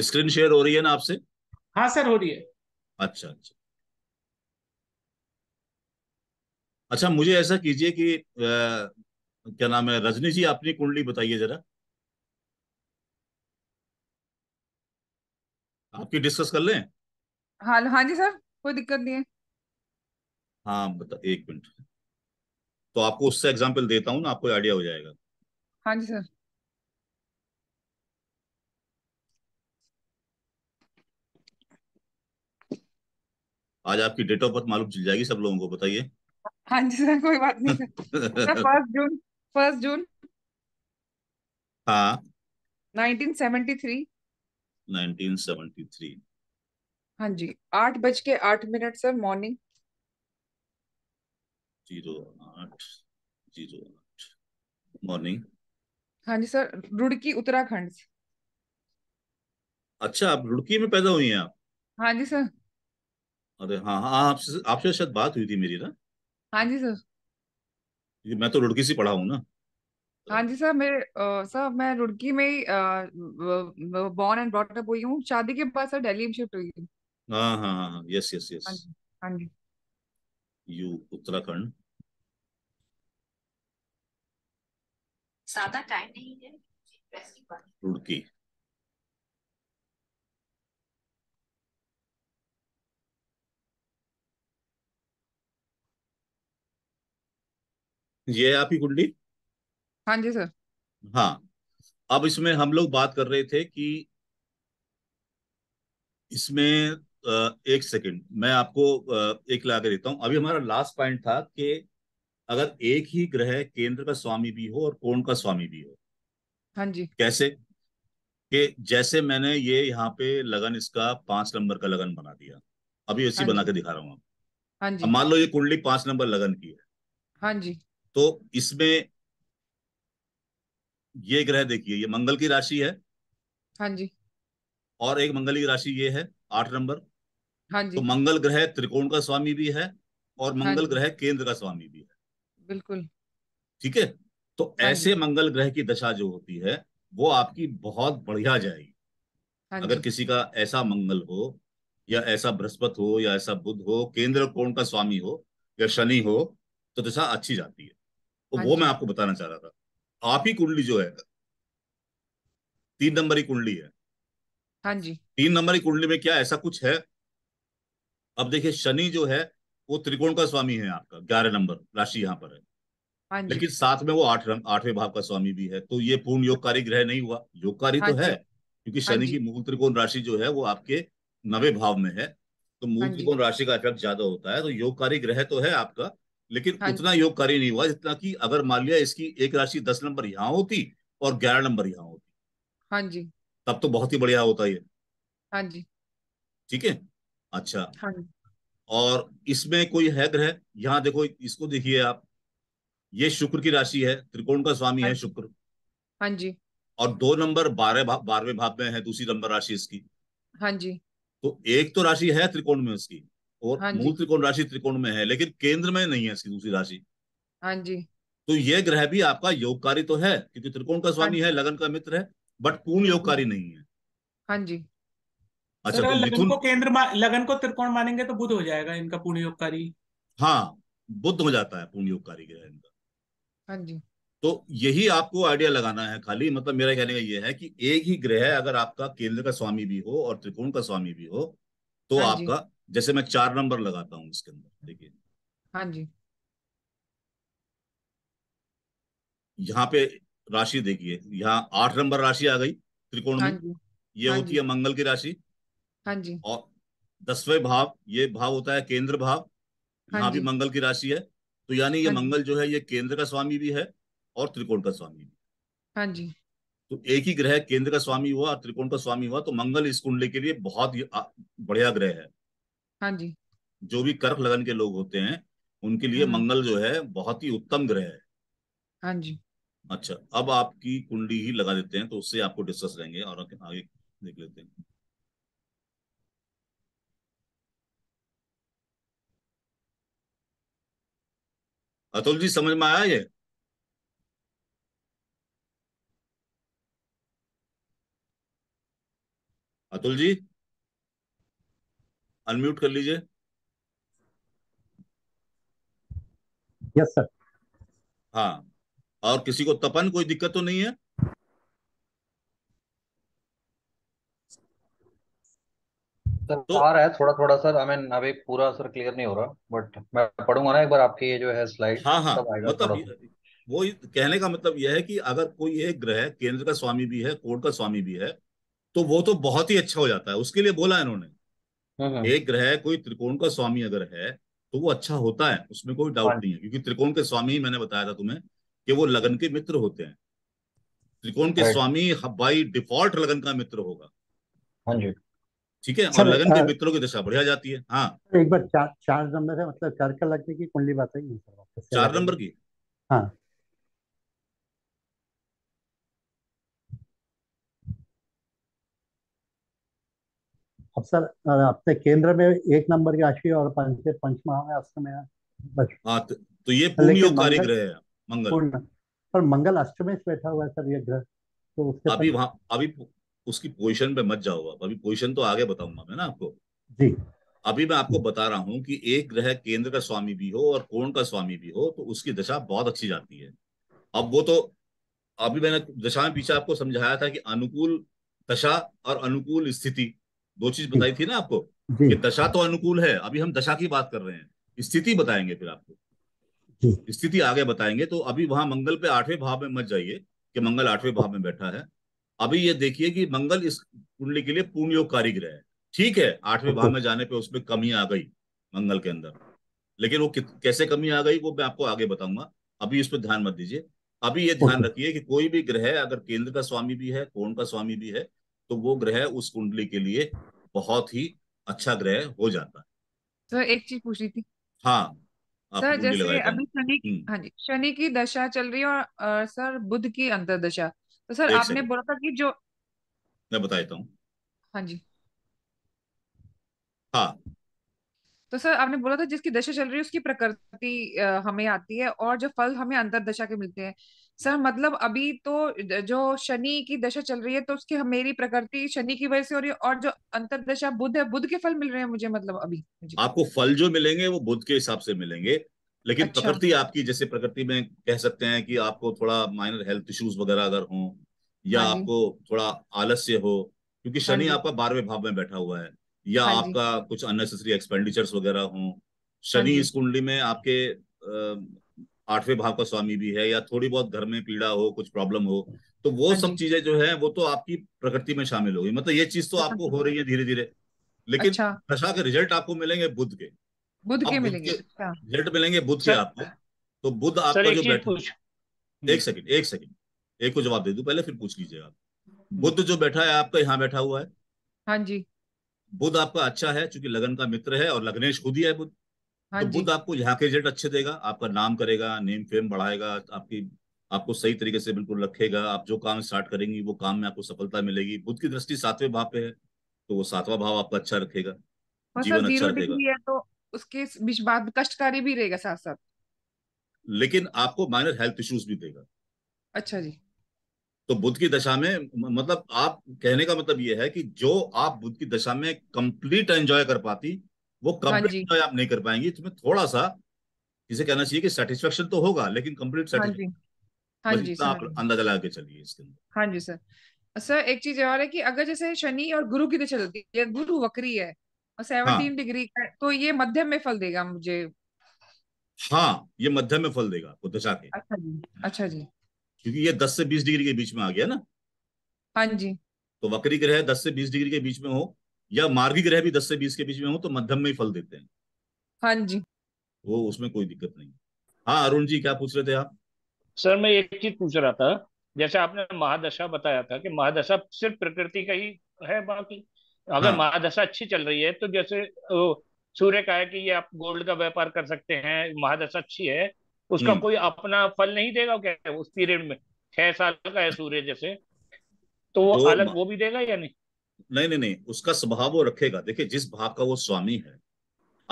स्क्रीन शेयर हो रही है ना आपसे? हाँ सर हो रही है। अच्छा अच्छा अच्छा, मुझे ऐसा कीजिए कि क्या नाम है, रजनी जी अपनी कुंडली बताइए जरा, आपकी डिस्कस कर लें। हाँ हाँ जी सर, कोई दिक्कत नहीं है। हाँ बता, एक मिनट, तो आपको उससे एग्जांपल देता हूँ ना, आपको आइडिया हो जाएगा। हाँ जी सर। आज आपकी डेट ऑफ बर्थ मालूम चल जाएगी सब लोगों को, बताइए। हाँ जी सर, कोई बात नहीं सर। 1 जून हाँ 1973। हाँ जी, 8:08 सर, मॉर्निंग। 08:08 मॉर्निंग। हाँ जी सर, रुड़की उत्तराखंड। अच्छा, आप रुड़की में पैदा हुई हैं आप? हाँ जी सर। अरे हाँ हाँ, आपसे शायद बात हुई थी मेरी ना। हाँ जी सर, मैं तो रुड़की से पढ़ा हूँ ना। हाँ जी सर, मैं रुड़की में ही बॉर्न एंड ब्रॉट अप हुई हूँ। शादी के बाद सर दिल्ली में शिफ्ट हुई। हाँ हाँ हाँ, यस यस यस। हाँ जी, यू उत्तराखंड। सादा टाइम नहीं है, रुड़की। ये आपकी कुंडली? हाँ जी सर। हाँ, अब इसमें हम लोग बात कर रहे थे कि इसमें एक सेकंड मैं आपको एक ला के देता हूँ। अभी हमारा लास्ट पॉइंट था कि अगर एक ही ग्रह केंद्र का स्वामी भी हो और कोण का स्वामी भी हो। हाँ जी। कैसे? कि जैसे मैंने ये यहाँ पे लगन, इसका 5 नंबर का लगन बना दिया, अभी ऐसी बना के दिखा रहा हूँ। हाँ जी। मान लो ये कुंडली 5 नंबर लगन की है। हाँ जी। तो इसमें ये ग्रह देखिए, ये मंगल की राशि है। हाँ जी। और एक मंगल की राशि ये है 8 नंबर। हाँ जी। तो मंगल ग्रह त्रिकोण का स्वामी भी है और मंगल ग्रह केंद्र का स्वामी भी है। बिल्कुल ठीक है। तो ऐसे मंगल ग्रह की दशा जो होती है वो आपकी बहुत बढ़िया जाएगी। अगर किसी का ऐसा मंगल हो या ऐसा बृहस्पति हो या ऐसा बुध हो, केंद्र कोण का स्वामी हो या शनि हो, तो दशा अच्छी जाती है। तो वो मैं आपको बताना चाह रहा था। आपकी कुंडली जो है 3 नंबर की कुंडली है। हाँ जी 3 नंबर की कुंडली में क्या ऐसा कुछ है? अब देखिए शनि जो है वो त्रिकोण का स्वामी है, आपका 11 नंबर राशि यहाँ पर है, हाँ जी, लेकिन साथ में वो आठवें भाव का स्वामी भी है, तो ये पूर्ण योगकारी ग्रह नहीं हुआ। योगकारी हाँ तो है क्योंकि शनि की मूल त्रिकोण राशि जो है वो आपके 9वें भाव में है, तो मूल त्रिकोण राशि का इफेक्ट ज्यादा होता है। तो योगकारी ग्रह तो है आपका, लेकिन उतना योगकारी नहीं हुआ जितना कि अगर मान लिया इसकी एक राशि 10 नंबर यहाँ होती और 11 नंबर यहाँ होती, हाँ जी, तब तो बहुत ही बढ़िया होता ये, हाँ जी, ठीक है। अच्छा, हाँ, और इसमें कोई है ग्रह? यहाँ देखो, इसको देखिए आप, ये शुक्र की राशि है, त्रिकोण का स्वामी है शुक्र, हाँ जी, और 2 नंबर 12वें भाव में है, दूसरी नंबर राशि इसकी, हाँ जी, तो एक तो राशि है त्रिकोण में उसकी, और हाँ मूल त्रिकोण राशि त्रिकोण में है, लेकिन केंद्र में नहीं है इसकी दूसरी राशि, हाँ जी, तो ये ग्रह भी आपका योगकारी तो है क्योंकि त्रिकोण का स्वामी है, लगन का मित्र है, बट पूर्ण योगकारी नहीं है, हाँ जी। अच्छा, तो मिथुन को केंद्र, लगन को त्रिकोण मानेंगे तो बुध हो जाएगा इनका पूर्ण योगकारी, हाँ बुध हो जाता है पूर्ण योगकारी ग्रह इनका, हाँ जी। तो यही आपको आइडिया लगाना है खाली, मतलब मेरा कहने का ये है कि एक ही ग्रह अगर आपका केंद्र का स्वामी भी हो और त्रिकोण का स्वामी भी हो तो हाँ आपका, जैसे मैं 4 नंबर लगाता हूँ इसके अंदर, देखिए हाँ जी, यहाँ पे राशि देखिए, यहाँ 8 नंबर राशि आ गई त्रिकोण में, हाँ ये होती है मंगल की राशि, हाँ जी, और 10वें भाव, ये भाव होता है केंद्र भाव, यहाँ भी मंगल की राशि है, तो यानी ये मंगल जो है ये केंद्र का स्वामी भी है और त्रिकोण का स्वामी भी, हाँ जी, तो एक ही ग्रह केंद्र का स्वामी हुआ और त्रिकोण का स्वामी हुआ, तो मंगल इस कुंडली के लिए बहुत बढ़िया ग्रह है, हाँ जी। जो भी कर्क लगन के लोग होते हैं उनके लिए मंगल जो है बहुत ही उत्तम ग्रह है, हाँ जी। अच्छा, अब आपकी कुंडली ही लगा देते हैं, तो उससे आपको डिस्कस करेंगे और आगे देख लेते हैं। अतुल जी, समझ में आया ये? अतुल जी अनम्यूट कर लीजिए। Yes sir. हाँ, और किसी को तपन कोई दिक्कत तो नहीं है? सर तो आ रहा है थोड़ा थोड़ा सर, आई मीन अभी पूरा सर क्लियर नहीं हो रहा, बट मैं पढ़ूंगा ना एक बार आपकी ये जो है स्लाइड। हाँ हाँ, मतलब वो कहने का मतलब यह है कि अगर कोई एक ग्रह केंद्र का स्वामी भी है, कोण का स्वामी भी है, तो वो तो बहुत ही अच्छा हो जाता है। उसके लिए बोला इन्होंने, एक ग्रह कोई त्रिकोण का स्वामी अगर है तो वो अच्छा होता है, उसमें कोई डाउट नहीं है, क्योंकि त्रिकोण के स्वामी ही मैंने बताया था तुम्हें कि वो लगन के मित्र होते हैं। त्रिकोण के स्वामी बाई डिफॉल्ट लगन का मित्र होगा, हाँ जी, ठीक है, और लगन के मित्रों की दशा बढ़िया जाती है। हाँ, एक बार 4 नंबर से मतलब 4 का लगने की कुंडली बात है, 4 नंबर की, हाँ सर। आपके केंद्र में 1 नंबर की राशि और पंचमा में अष्टम में, हाँ, तो ये पूर्ण योगकारी ग्रह है मंगल, पर मंगल अष्टम में बैठा हुआ है सर ये ग्रह, तो उसके अभी वहाँ अभी उसकी पोजीशन पे मत जाओ आप, अभी पोजीशन तो आगे बताऊंगा मैं ना आपको जी। अभी मैं आपको बता रहा हूँ कि एक ग्रह केंद्र का स्वामी भी हो और कोण का स्वामी भी हो तो उसकी दशा बहुत अच्छी जाती है। अब वो तो अभी मैंने दशा में पीछे आपको समझाया था कि अनुकूल दशा और अनुकूल स्थिति, दो चीज बताई थी ना आपको कि दशा तो अनुकूल है। अभी हम दशा की बात कर रहे हैं, स्थिति बताएंगे फिर आपको, स्थिति आगे बताएंगे। तो अभी वहां मंगल पे 8वें भाव में मत जाइए कि मंगल 8वें भाव में बैठा है। अभी ये देखिए कि मंगल इस कुंडली के लिए पूर्ण योगकारी ग्रह है, ठीक है। 8वें भाव में जाने पे उसमें कमी आ गई मंगल के अंदर, लेकिन वो कैसे कमी आ गई वो मैं आपको आगे बताऊंगा, अभी उस पर ध्यान मत दीजिए। अभी ये ध्यान रखिए कि कोई भी ग्रह अगर केंद्र का स्वामी भी है, कोण का स्वामी भी है, तो वो ग्रह उस कुंडली के लिए बहुत ही अच्छा ग्रह हो जाता है। सर एक चीज पूछनी थी, हाँ सर, जैसे अभी शनि, हाँ जी, शनि की दशा चल रही है और सर बुध की अंतर्दशा, तो सर आपने बोला था कि जो मैं बता देता हूँ, हाँ जी, हाँ, तो सर आपने बोला था जिसकी दशा चल रही है उसकी प्रकृति हमें आती है और जो फल हमें अंतर्दशा के मिलते हैं। सर मतलब अभी तो जो शनि की दशा चल रही है तो उसकी मेरी प्रकृति शनि की वजह से हो रही है, और जो अंतर्दशा बुध है, बुध के फल मिल रहे हैं मुझे, मतलब अभी मुझे। आपको फल जो मिलेंगे वो बुध के हिसाब से मिलेंगे, लेकिन अच्छा। प्रकृति आपकी, जैसे प्रकृति में कह सकते हैं कि आपको थोड़ा माइनर हेल्थ इश्यूज वगैरह अगर हो, या आपको थोड़ा आलस्य हो, क्योंकि शनि आपका 12वें भाव में बैठा हुआ है, या आपका कुछ अननेसेसरी एक्सपेंडिचर्स वगैरह हों। शनि इस कुंडली में आपके 8वें भाव का स्वामी भी है, या थोड़ी बहुत घर में पीड़ा हो, कुछ प्रॉब्लम हो, तो वो सब चीजें जो है वो तो आपकी प्रकृति में शामिल होगी। मतलब ये चीज तो आपको हो रही है धीरे धीरे, लेकिन दशा के रिजल्ट आपको मिलेंगे बुध के मिलेंगे, रिजल्ट मिलेंगे बुध के आपको। तो बुध आपका जो बैठा, एक सेकंड एक को जवाब दे दूं पहले, फिर पूछ लीजिएगा आप। बुध जो बैठा है आपका यहाँ बैठा हुआ है, हाँ जी, बुध आपका अच्छा है चूंकि लगन का मित्र है और लग्नेश खुद ही है बुध। तो बुध आपको यहाँ के रिजल्ट अच्छे देगा, आपका नाम करेगा, नेम फेम बढ़ाएगा, आपको सही तरीके से बिल्कुल रखेगा। आप जो काम स्टार्ट करेंगी वो काम में आपको सफलता मिलेगी। बुध की दृष्टि 7वें भाव पे है, तो वो 7वां भाव आपका अच्छा रखेगा, जीवन अच्छा रखेगा, तो उसके बाद कष्टकारी भी रहेगा साथ साथ, लेकिन आपको माइनर हेल्थ इश्यूज भी देगा। अच्छा जी। तो बुध की दशा में मतलब आप कहने का मतलब ये है कि जो आप बुध की दशा में कंप्लीट एंजॉय कर पाती वो कंप्लीट एंजॉय आप नहीं कर पाएंगी। इसमें थोड़ा सा इसे कहना चाहिए कि सेटिस्फेक्शन तो होगा लेकिन कंप्लीट सेटिस्फेक्शन, हाँ जी सर, आप अंदाजा लगा के चलिए इसके अंदर। हाँ जी सर। सर एक चीज और है कि अगर जैसे शनि और गुरु की तो चलती है, गुरु वक्री है और 17 डिग्री का, तो ये मध्यम में फल देगा मुझे। हाँ, ये मध्यम में फल देगा आपको दशा के। अच्छा जी क्योंकि ये 10 से 20 डिग्री के बीच में आ गया ना। हाँ जी। तो वक्री ग्रह 10 से 20 डिग्री के बीच में हो या मार्गी ग्रह भी 10 से 20 के बीच में हो तो मध्यम में ही फल देते हैं। हाँ जी, वो उसमें कोई दिक्कत नहीं। हाँ अरुण जी, क्या पूछ रहे थे आप? सर मैं एक चीज पूछ रहा था, जैसे आपने महादशा बताया था कि महादशा सिर्फ प्रकृति का ही है, बाकी अगर महादशा अच्छी चल रही है तो जैसे सूर्य का है कि ये आप गोल्ड का व्यापार कर सकते हैं, महादशा अच्छी है, उसका कोई अपना फल नहीं देगा क्या उस पीरियड में? 6 साल का है सूर्य जैसे, तो वो अलग वो भी देगा या नहीं? नहीं, उसका स्वभाव वो रखेगा। देखिये जिस भाव का वो स्वामी है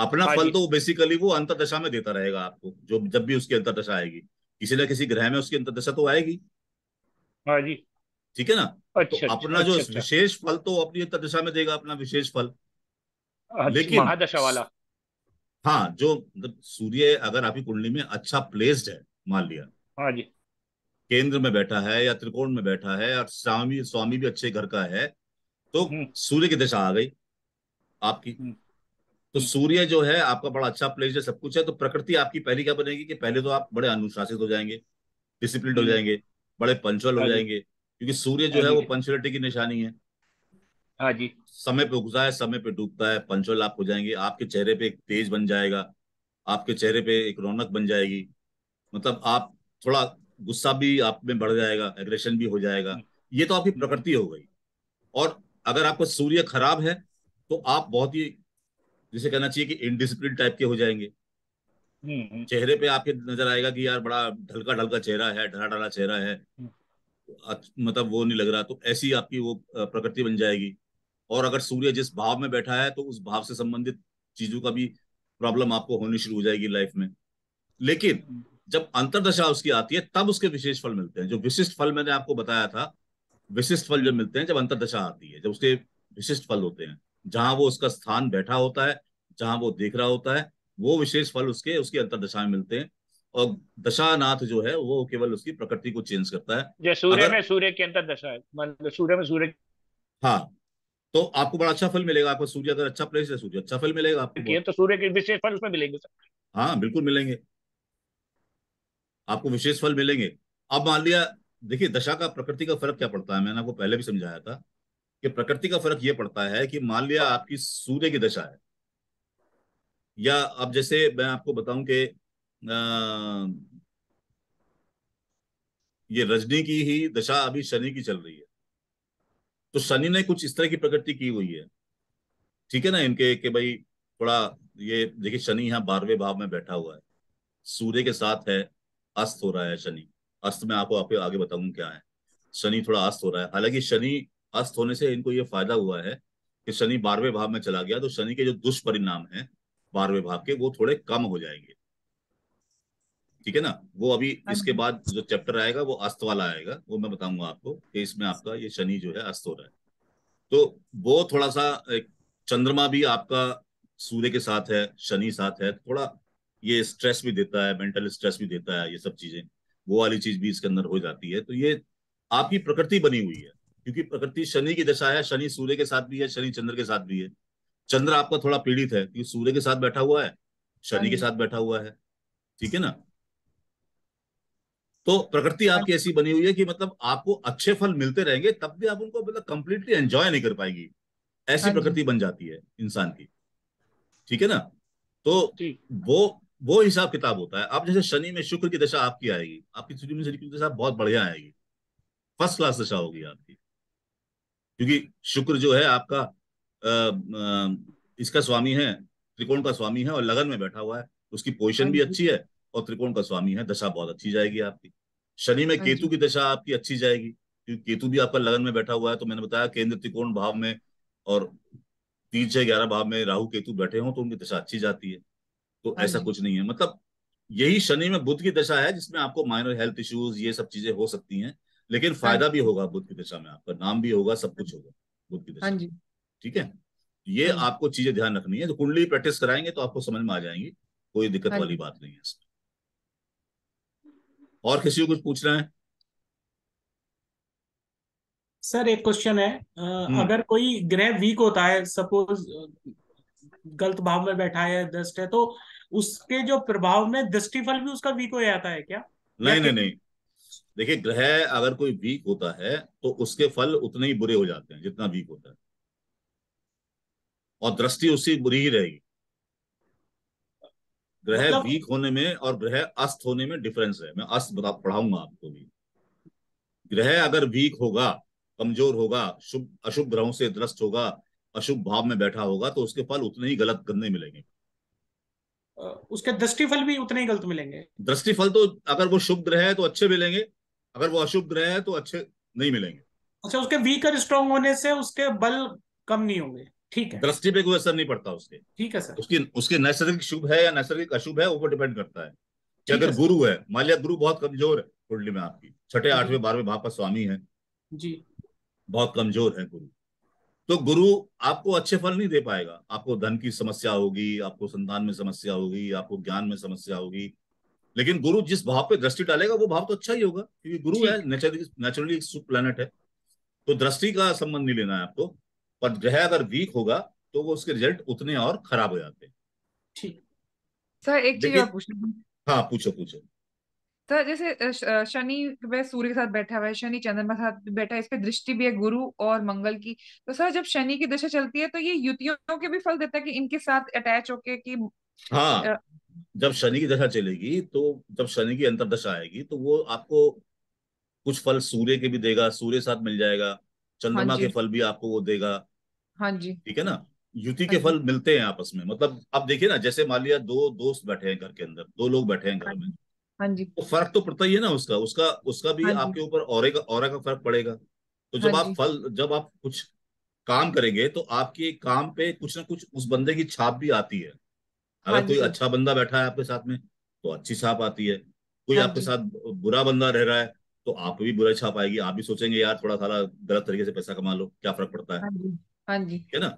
अपना फल तो बेसिकली वो अंतर्दशा में देता रहेगा आपको, जो जब भी उसकी अंतर्दशा आएगी किसी ना किसी ग्रह में उसकी अंतर्दशा तो आएगी। हाँ जी, ठीक है ना। अच्छा, तो अपना जो विशेष फल तो अपनी अंतर्दशा में देगा, अपना विशेष फल। लेकिन महादशा वाला, हाँ, जो सूर्य अगर आपकी कुंडली में अच्छा प्लेस्ड है, मान लिया हाँ जी केंद्र में बैठा है या त्रिकोण में बैठा है और स्वामी भी अच्छे घर का है, तो सूर्य की दशा आ गई आपकी, तो सूर्य जो है आपका बड़ा अच्छा प्लेस है, सब कुछ है, तो प्रकृति आपकी पहली क्या बनेगी कि पहले तो आप बड़े अनुशासित हो जाएंगे, डिसिप्लिन हो जाएंगे, बड़े पंचुअल हो जाएंगे, क्योंकि सूर्य जो है वो पंचुअलिटी की निशानी है। हाँ जी, समय पे उगता है, समय पे डूबता है, पंचुअल आप हो जाएंगे, आपके चेहरे पे एक तेज बन जाएगा, आपके चेहरे पे एक रौनक बन जाएगी, मतलब आप थोड़ा गुस्सा भी आप में बढ़ जाएगा, एग्रेशन भी हो जाएगा। ये तो आपकी प्रकृति हो गई। और अगर आपका सूर्य खराब है तो आप बहुत ही जिसे कहना चाहिए कि इनडिसिप्लिन टाइप के हो जाएंगे। चेहरे पे आपके नजर आएगा कि यार बड़ा ढलका ढलका चेहरा है, ढला ढला चेहरा है, मतलब वो नहीं लग रहा, तो ऐसी आपकी वो प्रकृति बन जाएगी। और अगर सूर्य जिस भाव में बैठा है तो उस भाव से संबंधित चीजों का भी प्रॉब्लम आपको होनी शुरू हो जाएगी लाइफ में। लेकिन जब अंतर्दशा उसकी आती है तब उसके विशेष फल मिलते हैं। जो विशिष्ट फल मैंने आपको बताया था, विशिष्ट फल जो मिलते हैं जब अंतर्दशा आती है, जब उसके विशिष्ट फल होते हैं, जहां वो उसका स्थान बैठा होता है, जहां वो देख रहा होता है, वो विशेष फल उसकी अंतर्दशा में मिलते हैं। और दशानाथ जो है वो केवल उसकी प्रकृति को चेंज करता है। जैसे सूर्य में सूर्य की अंतर्दशा है, मतलब सूर्य में सूर्य, हाँ, तो आपको बड़ा अच्छा फल मिलेगा। आपको सूर्य अगर अच्छा प्लेस है, सूर्य अच्छा फल मिलेगा आपको, तो सूर्य के विशेष फल उसमें मिलेंगे। हाँ बिल्कुल मिलेंगे, आपको विशेष फल मिलेंगे। अब मान लिया, देखिए दशा का प्रकृति का फर्क क्या पड़ता है, मैंने आपको पहले भी समझाया था कि प्रकृति का फर्क ये पड़ता है कि मान लिया आपकी सूर्य की दशा है, या अब जैसे मैं आपको बताऊं कि ये रजनी की ही दशा अभी शनि की चल रही है, तो शनि ने कुछ इस तरह की प्रकृति की हुई है, ठीक है ना, इनके के भाई थोड़ा ये देखिए शनि यहाँ 12वें भाव में बैठा हुआ है, सूर्य के साथ है, अस्त हो रहा है शनि। अस्त में आपको आपके आगे बताऊंगा क्या है। शनि थोड़ा अस्त हो रहा है, हालांकि शनि अस्त होने से इनको ये फायदा हुआ है कि शनि 12वें भाव में चला गया, तो शनि के जो दुष्परिणाम हैं 12वें भाव के वो थोड़े कम हो जाएंगे, ठीक है ना। वो अभी इसके बाद जो चैप्टर आएगा वो अस्त वाला आएगा, वो मैं बताऊंगा आपको कि इसमें आपका ये शनि जो है अस्त हो रहा है, तो वो थोड़ा सा, चंद्रमा भी आपका सूर्य के साथ है, शनि साथ है, थोड़ा ये स्ट्रेस भी देता है, मेंटल स्ट्रेस भी देता है, ये सब चीजें वो वाली चीज भी इसके अंदर हो जाती है। तो ये आपकी प्रकृति बनी हुई है क्योंकि प्रकृति शनि की दशा है, शनि सूर्य के साथ भी है, शनि चंद्र के साथ भी है। चंद्र आपका थोड़ा पीड़ित है क्योंकि सूर्य के साथ बैठा हुआ है, शनि के साथ बैठा हुआ है, ठीक है ना। तो प्रकृति आपकी ऐसी बनी हुई है कि मतलब आपको अच्छे फल मिलते रहेंगे, तब भी आप उनको मतलब कंप्लीटली एंजॉय नहीं कर पाएगी, ऐसी प्रकृति बन जाती है इंसान की, ठीक है ना। तो वो हिसाब किताब होता है। आप जैसे शनि में शुक्र की दशा आपकी आएगी, आपकी शनि में शनि की दशा बहुत बढ़िया आएगी, फर्स्ट क्लास दशा होगी आपकी, क्योंकि शुक्र जो है आपका इसका स्वामी है, त्रिकोण का स्वामी है और लगन में बैठा हुआ है, उसकी पोजीशन भी अच्छी है और त्रिकोण का स्वामी है, दशा बहुत अच्छी जाएगी आपकी। शनि में केतु की दशा आपकी अच्छी जाएगी क्योंकि केतु भी आपका लगन में बैठा हुआ है, तो मैंने बताया केंद्र त्रिकोण भाव में और 3-11 भाव में राहु केतु बैठे हों तो उनकी दशा अच्छी जाती है। तो ऐसा कुछ नहीं है, मतलब यही शनि में बुध की दशा है जिसमें आपको माइनर हेल्थ इश्यूज ये सब चीजें हो सकती हैं, लेकिन फायदा भी होगा बुध की दशा में, आपका नाम भी होगा, सब कुछ होगा बुध की दशा में, ठीक है। ये आपको चीजें ध्यान रखनी है, तो कुंडली प्रैक्टिस कराएंगे तो आपको समझ में आ जाएंगी, कोई दिक्कत वाली बात नहीं है इसमें। और किसी को कुछ पूछना है? सर एक क्वेश्चन है, अगर कोई ग्रह वीक होता है, सपोज गलत भाव में बैठा है, दृष्ट है, तो उसके जो प्रभाव में दृष्टिफल भी उसका वीक हो जाता है क्या? नहीं, देखिए ग्रह अगर कोई वीक होता है तो उसके फल उतने ही बुरे हो जाते हैं जितना वीक होता है, और दृष्टि उससे बुरी ही रहेगी। ग्रह वीक होने में और ग्रह अस्त होने में डिफरेंस है, मैं अस्त पढ़ाऊंगा आपको भी। ग्रह अगर वीक होगा, कमजोर होगा, शुभ अशुभ ग्रहों से दृष्ट होगा, अशुभ भाव में बैठा होगा, तो उसके फल उतने ही गलत गंदे मिलेंगे, उसके दृष्टिफल भी उतने ही गलत मिलेंगे। दृष्टिफल तो अगर वो शुभ ग्रह है तो अच्छे मिलेंगे, अगर वो अशुभ ग्रह है तो अच्छे नहीं मिलेंगे। अच्छा, उसके वीक और स्ट्रॉन्ग होने से उसके बल कम नहीं होंगे, ठीक है, दृष्टि पे कोई असर नहीं पड़ता उसके, ठीक है सर। उसके नैसर्गिक शुभ है या नैसर्गिक अशुभ है ऊपर डिपेंड करता है। कि अगर गुरु है, मान लिया गुरु बहुत कमजोर है कुंडली में आपकी, 6, 8, 12 भाव का स्वामी है जी, बहुत कमजोर है गुरु, तो गुरु आपको अच्छे फल नहीं दे पाएगा। आपको धन की समस्या होगी, आपको संतान में समस्या होगी, आपको ज्ञान में समस्या होगी, लेकिन गुरु जिस भाव पे दृष्टि डालेगा वो भाव तो अच्छा ही होगा, क्योंकि गुरु है, नेचुरली प्लैनेट है, तो दृष्टि का संबंध नहीं लेना है आपको। पर ग्रह अगर वीक होगा तो वो उसके रिजल्ट उतने और खराब हो जाते हैं। ठीक सर, एक चीज और पूछना। हाँ पूछो सर। जैसे शनि वह सूर्य के साथ बैठा हुआ है, शनि चंद्रमा के साथ बैठा है, इस पे दृष्टि भी है गुरु और मंगल की, तो सर जब शनि की दशा चलती है तो ये युतियों के भी फल देता है कि इनके साथ अटैच होके कि? हाँ, जब शनि की दशा चलेगी तो जब शनि की अंतर्दशा आएगी तो वो आपको कुछ फल सूर्य के भी देगा, सूर्य साथ मिल जाएगा, चंद्रमा के फल भी आपको वो देगा। हाँ जी, ठीक है ना। युति के फल मिलते हैं आपस में, मतलब आप देखिए ना, जैसे मान लिया 2 दोस्त बैठे हैं घर के अंदर, 2 लोग बैठे हैं घर में, हाँ जी, तो फर्क तो पड़ता ही है ना उसका भी आपके ऊपर औरा का फर्क पड़ेगा। तो जब आप कुछ काम करेंगे तो आपके काम पे कुछ ना कुछ उस बंदे की छाप भी आती है। अगर कोई अच्छा बंदा बैठा है आपके साथ में तो अच्छी छाप आती है, कोई आपके साथ बुरा बंदा रह रहा है तो आपको भी बुरा छाप आएगी, आप भी सोचेंगे यार थोड़ा सारा गलत तरीके से पैसा कमा लो, क्या फर्क पड़ता है, है ना।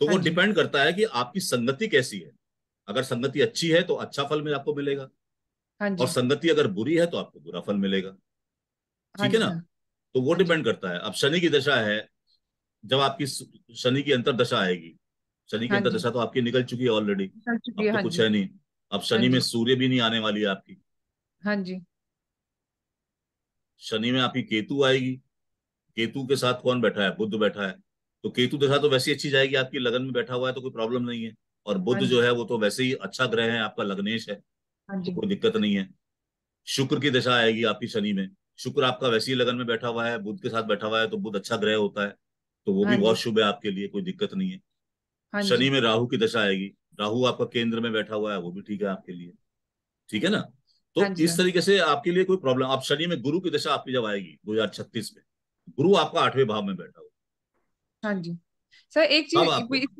तो वो डिपेंड करता है कि आपकी संगति कैसी है। अगर संगति अच्छी है तो अच्छा फल में आपको मिलेगा, और संगति अगर बुरी है तो आपको बुरा फल मिलेगा, ठीक है ना। तो वो डिपेंड करता है। अब शनि की दशा है, जब आपकी शनि की अंतरदशा आएगी, शनि की अंतरदशा तो आपकी निकल चुकी है ऑलरेडी, तो कुछ है नहीं। अब शनि में सूर्य भी नहीं आने वाली है आपकी, हाँ जी, शनि में आपकी केतु आएगी, केतु के साथ कौन बैठा है, बुध बैठा है, तो केतु दशा तो वैसी अच्छी जाएगी, आपकी लगन में बैठा हुआ है तो कोई प्रॉब्लम नहीं है, और बुध जो है वो तो वैसे ही अच्छा ग्रह है, आपका लग्नेश है, कोई दिक्कत नहीं है। शुक्र की दशा आएगी आपकी शनि में, शुक्र आपका वैसे ही लगन में बैठा हुआ है, बुध के साथ बैठा हुआ है, तो बुध अच्छा ग्रह होता है, तो वो भी बहुत शुभ है आपके लिए, कोई दिक्कत नहीं है। शनि में राहु की दशा आएगी, राहु आपका केंद्र में बैठा हुआ है, वो भी ठीक है आपके लिए, ठीक है ना। तो इस तरीके से आपके लिए कोई प्रॉब्लम। आप शनि में गुरु की दशा आपकी जब आएगी 2036 में, गुरु आपका 8वें भाव में बैठा हुआ, हाँ जी। सर एक चीज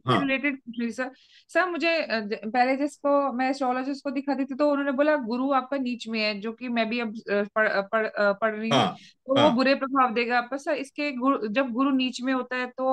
रिलेटेड सर, मुझे पहले जिसको मैं एस्ट्रोलॉजिस्ट को दिखाती थी तो उन्होंने बोला गुरु आपका नीच में है, जो कि मैं भी अब पढ़ रही हूँ, तो वो बुरे प्रभाव देगा आपका। सर इसके जब गुरु नीच में होता है तो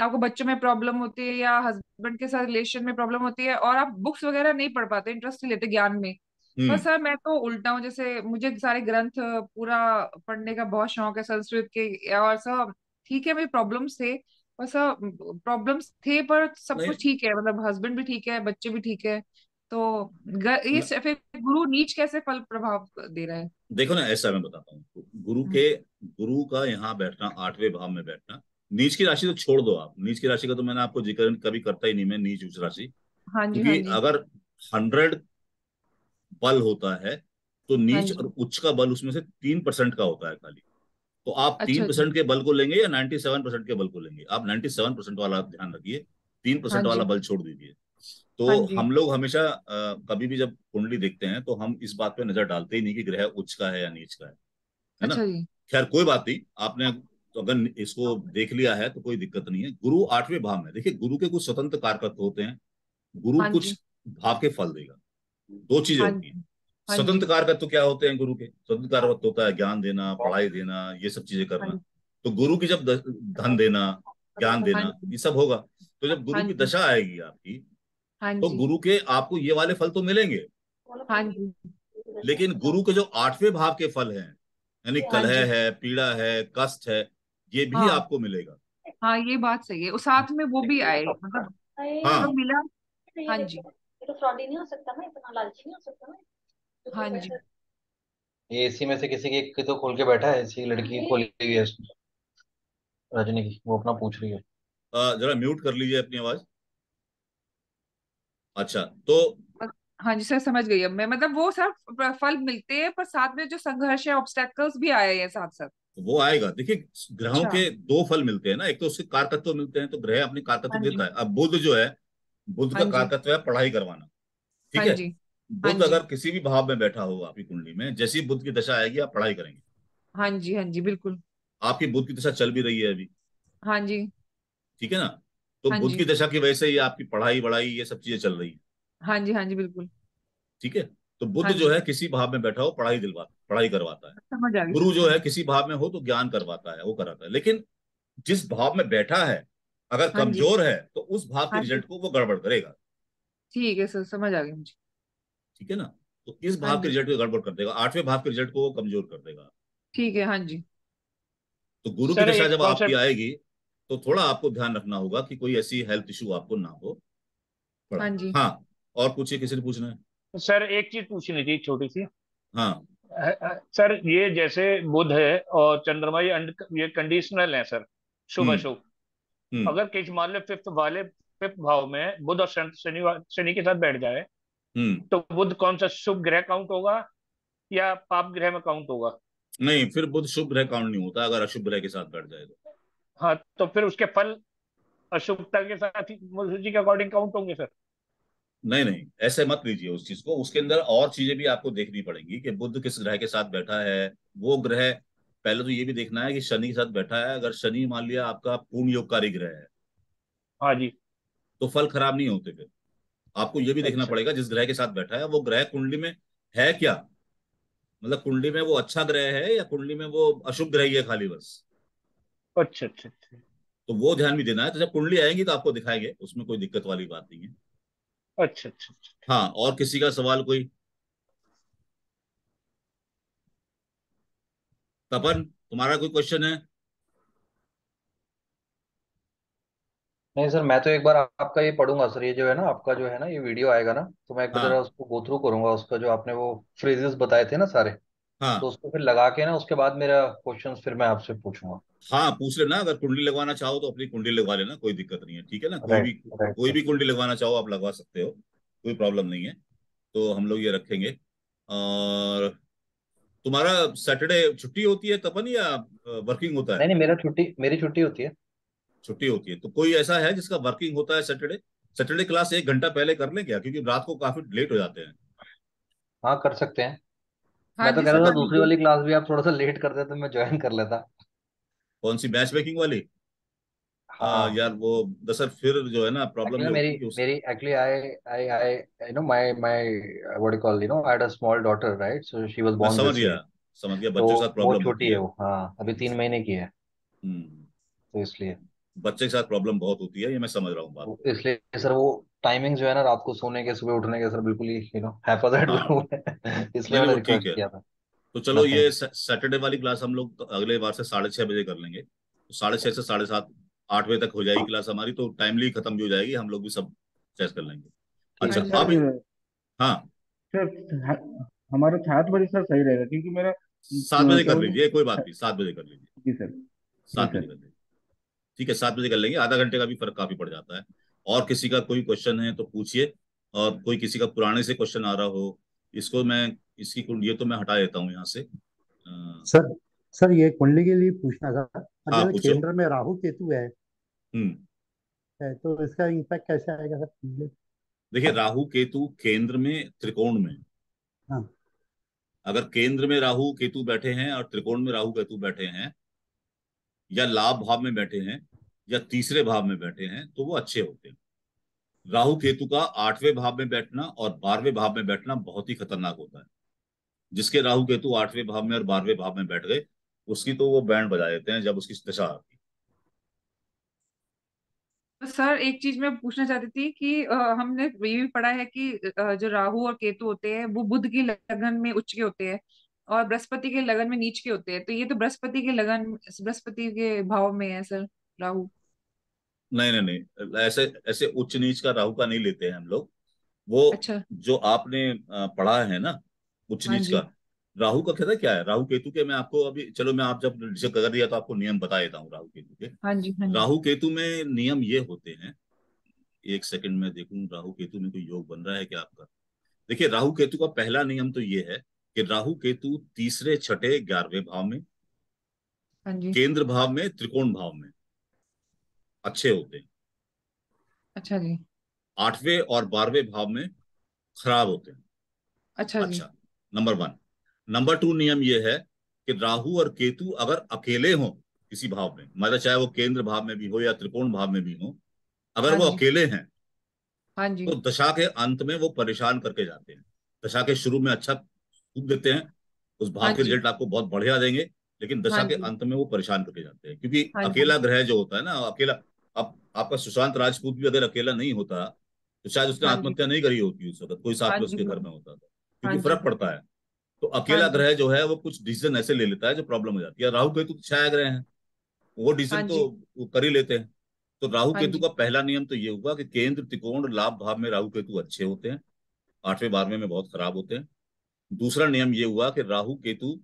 आपको बच्चों में प्रॉब्लम होती है या हस्बैंड के साथ रिलेशन में प्रॉब्लम होती है, और आप बुक्स वगैरह नहीं पढ़ पाते, इंटरेस्ट लेते ज्ञान में। पर सर मैं तो उल्टा हूँ, जैसे मुझे सारे ग्रंथ पूरा पढ़ने का बहुत शौक है संस्कृत के, और सर ठीक है भाई प्रॉब्लम्स थे, बस प्रॉब्लम्स थे पर सब कुछ ठीक है, मतलब हस्बैंड भी ठीक है, बच्चे भी ठीक है, तो ये फिर गुरु नीच कैसे फल प्रभाव दे रहा है? देखो ना ऐसा मैं बताता हूँ, गुरु का यहाँ बैठना, 8वें भाव में बैठना, नीच की राशि तो छोड़ दो आप, नीच की राशि का तो मैंने आपको जिक्र कभी करता ही नहीं मैं, नीच उच्च राशि, क्योंकि अगर 100 बल होता है तो नीच और उच्च का बल उसमें से 3% का होता है खाली, तो आप 3% के बल को लेंगे या 97% के बल को लेंगे? आप 97% वाला ध्यान रखिए, 3% वाला बल छोड़ दीजिए। तो हम लोग हमेशा कभी भी जब कुंडली देखते हैं तो हम इस बात पे नजर डालते ही नहीं कि ग्रह उच्च का है या नीच का है ना। खैर कोई बात नहीं, आपने तो अगर इसको देख लिया है तो कोई दिक्कत नहीं है। गुरु 8वें भाव में, देखिए गुरु के कुछ स्वतंत्र कारक होते हैं, गुरु कुछ भाव के फल देगा। दो चीजें होती हैं, स्वतंत्र कारक तो क्या होते हैं गुरु के, स्वतंत्र कारक होता है ज्ञान देना, पढ़ाई देना, ये सब चीजें करना। तो गुरु की जब धन देना, ज्ञान देना, ये सब होगा, तो जब गुरु की दशा आएगी आपकी तो गुरु के आपको ये वाले फल तो मिलेंगे, लेकिन गुरु के जो 8वें भाव के फल हैं, यानी कलह है, पीड़ा है, कष्ट है, ये भी आपको मिलेगा। हाँ ये बात सही है, उस साथ में वो भी आए, मतलब हाँ मिला। हाँ जी तो फ्रॉडी नहीं हो सकता ना, इतना लालची नहीं हो सकता ना। हाँ जी ये एसी में से किसी की तो खोल के बैठा है, ऐसी लड़की खोली हुई है रजनी की, वो अपना पूछ रही है। जरा म्यूट कर लीजिए अपनी आवाज। अच्छा तो हाँ जी सर समझ गई अब मैं, मतलब वो सर फल मिलते हैं पर साथ में जो संघर्ष है, ऑब्स्टेकल्स भी आए हैं साथ साथ, वो आएगा। देखिए ग्रहों के दो फल मिलते हैं ना, एक तो उसके कारकत्व मिलते हैं, तो ग्रह अपने कारकत्व देता है। अब बुध जो है, बुध का कारकत्व है पढ़ाई करवाना, ठीक है। बुध अगर किसी भी भाव में बैठा हो आपकी कुंडली में, जैसी बुध की दशा आएगी आप पढ़ाई करेंगे। हाँ जी हाँ जी बिल्कुल, आपकी बुध की दशा चल भी रही है अभी। हाँ जी ठीक है ना, तो बुध की दशा की वजह से ये आपकी पढ़ाई बढ़ाई ये सब चीजें चल रही है। हाँ जी हाँ जी बिल्कुल ठीक है। तो बुध जो है किसी भाव में बैठा हो पढ़ाई पढ़ाई करवाता है, समझ आ गई। गुरु जो है किसी भाव में हो तो ज्ञान करवाता है, वो कराता है। लेकिन जिस भाव में बैठा है अगर कमजोर है तो उस भाव के रिजल्ट को वो गड़बड़ करेगा। ठीक है सर समझ आ गई मुझे, ठीक है ना। तो इस भाव के रिजल्ट को गड़बड़ कर देगा, 8वें भाव के रिजल्ट को वो कमजोर कर देगा। ठीक है हाँ जी। तो गुरु की दशा जब आपकी आएगी तो थोड़ा आपको ध्यान रखना होगा कि कोई ऐसी हेल्थ इश्यू आपको ना हो। हाँ जी हाँ, और पूछिए, किसी ने पूछना है? सर एक चीज पूछनी थी छोटी सी। हाँ सर ये जैसे बुध है और चंद्रमा ये कंडीशनल है सर, शुभ अशुभ। अगर किस मान लो 5th भाव में बुध और शनि के साथ बैठ जाए तो बुध कौन सा शुभ ग्रह काउंट होगा या पाप ग्रह में काउंट होगा? नहीं, फिर बुध शुभ ग्रह काउंट नहीं होता अगर अशुभ ग्रह के साथ बैठ जाए तो। हाँ तो फिर उसके फल अशुभता के साथ ही सूची के अकॉर्डिंग काउंट होंगे सर? नहीं नहीं ऐसे मत लीजिए उस चीज को, उसके अंदर और चीजें भी आपको देखनी पड़ेंगी कि बुध किस ग्रह के साथ बैठा है। वो ग्रह पहले तो ये भी देखना है कि शनि के साथ बैठा है, अगर शनि मान लिया आपका पूर्ण योगकारी ग्रह है हाँ जी तो फल खराब नहीं होते। फिर आपको ये भी देखना पड़ेगा जिस ग्रह के साथ बैठा है वो ग्रह कुंडली में है क्या, मतलब कुंडली में वो अच्छा ग्रह है या कुंडली में वो अशुभ ग्रह ही है खाली बस। अच्छा अच्छा अच्छा, तो वो ध्यान भी देना है। तो जब कुंडली आएंगी तो आपको दिखाएंगे, उसमें कोई दिक्कत वाली बात नहीं है। अच्छा अच्छा हाँ, और किसी का सवाल? कोई? तपन तुम्हारा कोई क्वेश्चन है? नहीं सर, मैं तो एक बार आपका ये पढ़ूंगा सर, ये जो है ना आपका जो है ना ये वीडियो आएगा ना तो मैं एक बार उसको गो थ्रू करूंगा, उसका जो आपने वो फ्रेजेस बताए थे ना सारे, तो उसको फिर लगा के ना उसके बाद मेरा क्वेश्चन फिर मैं आपसे पूछूंगा। हाँ पूछ लेना, अगर कुंडली लगवाना चाहो तो अपनी कुंडली लगवा लेना, कोई दिक्कत नहीं है, ठीक है ना। कोई भी कुंडली लगवाना चाहो आप लगवा सकते हो, कोई प्रॉब्लम नहीं है। तो हम लोग ये रखेंगे। और तुम्हारा सैटरडे छुट्टी होती है तपन या वर्किंग होता है? नहीं नहीं मेरी छुट्टी होती है। छुट्टी होती है, तो कोई ऐसा है जिसका वर्किंग होता है सैटरडे? सैटरडे क्लास 1 घंटा पहले कर लें क्या, क्योंकि रात को काफी लेट हो जाते हैं। हाँ कर सकते हैं। मैं तो कह रहा था दूसरी वाली क्लास भी आप थोड़ा सा लेट कर देते तो मैं ज्वाइन कर लेता। कौन सी? मैच मेकिंग वाली? हाँ यार वो दरअसल फिर जो है ना प्रॉब्लम, मेरी actually I know my what you call you know I had a small daughter right, so she was born. समझ गया बच्चों के साथ प्रॉब्लम छोटी है वो। हाँ अभी 3 महीने की है तो इसलिए बच्चे के साथ प्रॉब्लम बहुत होती है, ये मैं समझ रहा हूँ बात। इसलिए सर वो टाइमिंग जो है ना रात को सोने के सुबह उठने के सर बिल्कुल ही यू नो हैपेडेड है, इसलिए मैंने रिक्वेस्ट किया था। तो चलो ये सैटरडे वाली क्लास हम लोग अगले बार से 6:30 बजे कर लेंगे। 6:30 से 7:30 8 बजे तक हो जाएगी क्लास हमारी, तो टाइमली खत्म भी हो जाएगी, हम लोग भी सब चेस कर लेंगे। अच्छा आप हाँ हमारा 7 बजे सर सही रहेगा, क्योंकि मेरा 7 बजे कर लीजिए, कोई बात नहीं 7 बजे कर लीजिए। जी सर 7 बजे कर लीजिए, ठीक है 7 बजे कर लेंगे, आधा घंटे का भी फर्क काफी पड़ जाता है। और किसी का कोई क्वेश्चन है तो पूछिए, और कोई किसी का पुराने से क्वेश्चन आ रहा हो, इसको मैं इसकी कुंडली तो मैं हटा देता हूँ यहाँ से। सर ये कुंडली के लिए पूछना था, अगर केंद्र में राहु केतु है तो इसका इम्पैक्ट कैसे आएगा सर? देखिए राहु केतु केंद्र में त्रिकोण में, हाँ। अगर केंद्र में राहु केतु बैठे हैं और त्रिकोण में राहु केतु बैठे हैं, या लाभ भाव में बैठे हैं या तीसरे भाव में बैठे हैं, तो वो अच्छे होते हैं। राहु केतु का 8वें भाव में बैठना और 12वें भाव में बैठना बहुत ही खतरनाक होता है। जिसके राहु केतु 8वें भाव में और 12वें भाव में बैठ गए, उसकी तो वो बैंड बजा देते हैं जब उसकी दशा आती है। सर एक चीज मैं पूछना चाहती थी कि हमने ये भी पढ़ा है कि जो राहु और केतु होते हैं वो बुध की लगन में उच्च के होते हैं और बृहस्पति के लगन में नीच के होते हैं, तो ये तो बृहस्पति के लगन बृहस्पति के भाव में है सर राहु? नहीं, ऐसे ऐसे उच्च नीच का राहु का नहीं लेते हैं हम लोग वो। अच्छा। जो आपने पढ़ा है ना उच्च नीच का, राहु का कहता क्या है? राहु केतु के मैं आपको अभी, चलो मैं आप जब डिस्कस कर दिया तो आपको नियम बता देता हूँ राहु केतु के। राहु केतु में नियम ये होते हैं, 1 सेकंड में देखूं राहु केतु में कोई योग बन रहा है क्या आपका। देखिये राहु केतु का पहला नियम तो ये है कि राहु केतु 3, 6, 11वें भाव में, केंद्र भाव में, त्रिकोण भाव में अच्छे होते हैं। अच्छा जी। 8वें और 12वें भाव में खराब होते हैं। अच्छा नंबर 1। नंबर 2 नियम यह है कि राहु और केतु अगर अकेले हो किसी भाव में, मतलब चाहे वो केंद्र भाव में भी हो या त्रिकोण भाव में भी हो, अगर वो अकेले हैं तो दशा के अंत में वो परेशान करके जाते हैं। दशा के शुरू में अच्छा खूब देते हैं, उस भाव के रिजल्ट आपको बहुत बढ़िया देंगे, लेकिन दशा के अंत में वो परेशान करके जाते हैं। क्योंकि अकेला ग्रह जो होता है ना, अकेला आपका सुशांत राजपूत भी अगर अकेला नहीं होता तो शायद उसने आत्महत्या नहीं करी होती, उस वक्त कोई साथ में उसके घर में होता था, क्योंकि फर्क पड़ता है। तो अकेला ग्रह जो है वो कुछ डिसीजन ऐसे ले लेता है जो प्रॉब्लम हो जाती है। राहु केतु छाया ग्रह है, वो डिसीजन तो कर ही लेते हैं। तो राहु केतु का पहला नियम तो ये हुआ कि केंद्र, त्रिकोण, लाभ भाव में राहु केतु अच्छे होते हैं, 8वें 12वें में बहुत खराब होते हैं। दूसरा नियम ये हुआ कि राहु केतु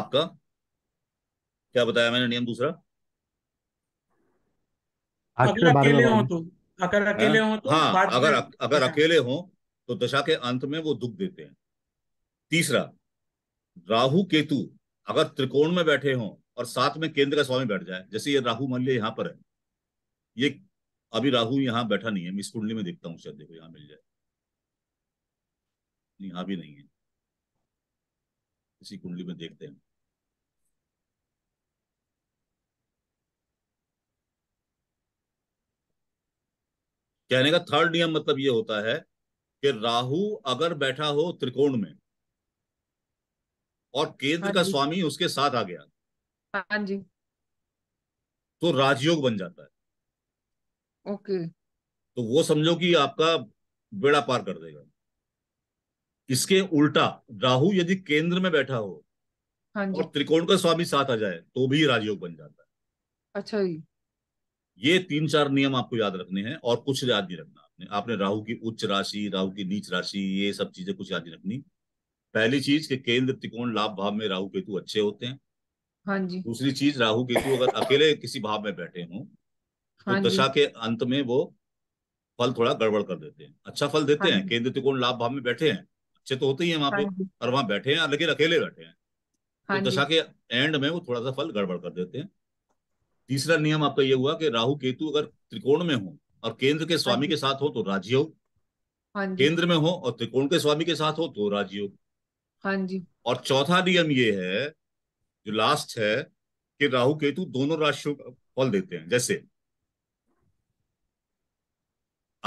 आपका, क्या बताया मैंने नियम दूसरा? अगर अकेले हो तो अगर अकेले हो तो दशा के अंत में वो दुख देते हैं। तीसरा, राहु केतु अगर त्रिकोण में बैठे हों और साथ में केंद्र का स्वामी बैठ जाए, जैसे ये राहु मान लिया यहाँ पर है, ये अभी राहु यहाँ बैठा नहीं है, मैं इस कुंडली में देखता हूँ, शायद देखो यहाँ मिल जाए, यहाँ भी नहीं है, इसी कुंडली में देखते हैं। कहने का 3rd नियम मतलब ये होता है कि राहु अगर बैठा हो त्रिकोण में और केंद्र का स्वामी उसके साथ आ गया, हाँ जी, तो राजयोग बन जाता है। ओके। तो वो समझो कि आपका बेड़ा पार कर देगा। इसके उल्टा राहु यदि केंद्र में बैठा हो और त्रिकोण का स्वामी साथ आ जाए तो भी राजयोग बन जाता है। अच्छा जी। ये 3-4 नियम आपको याद रखने हैं, और कुछ याद नहीं रखना। आपने राहु की उच्च राशि, राहु की नीच राशि, ये सब चीजें कुछ याद नहीं रखनी। पहली चीज कि केंद्र, त्रिकोण, लाभ भाव में राहु केतु अच्छे होते हैं। हाँ जी। दूसरी चीज, राहु केतु अगर अकेले किसी भाव में बैठे हों तो दशा के अंत में वो फल थोड़ा गड़बड़ कर देते हैं। अच्छा फल देते हैं, केंद्र, त्रिकोण, लाभ भाव में बैठे हैं, अच्छे तो होते ही हैं वहां पे, और वहां बैठे हैं लेकिन अकेले बैठे हैं, तो दशा के एंड में वो थोड़ा सा फल गड़बड़ कर देते हैं। तीसरा नियम आपका ये हुआ कि राहु केतु अगर त्रिकोण में हो और केंद्र के स्वामी के साथ हो तो राजयोग, केंद्र में हो और त्रिकोण के स्वामी के साथ हो तो राजयोग। हाँ जी। और चौथा नियम ये है जो लास्ट है कि राहु केतु दोनों राशियों का फल देते हैं। जैसे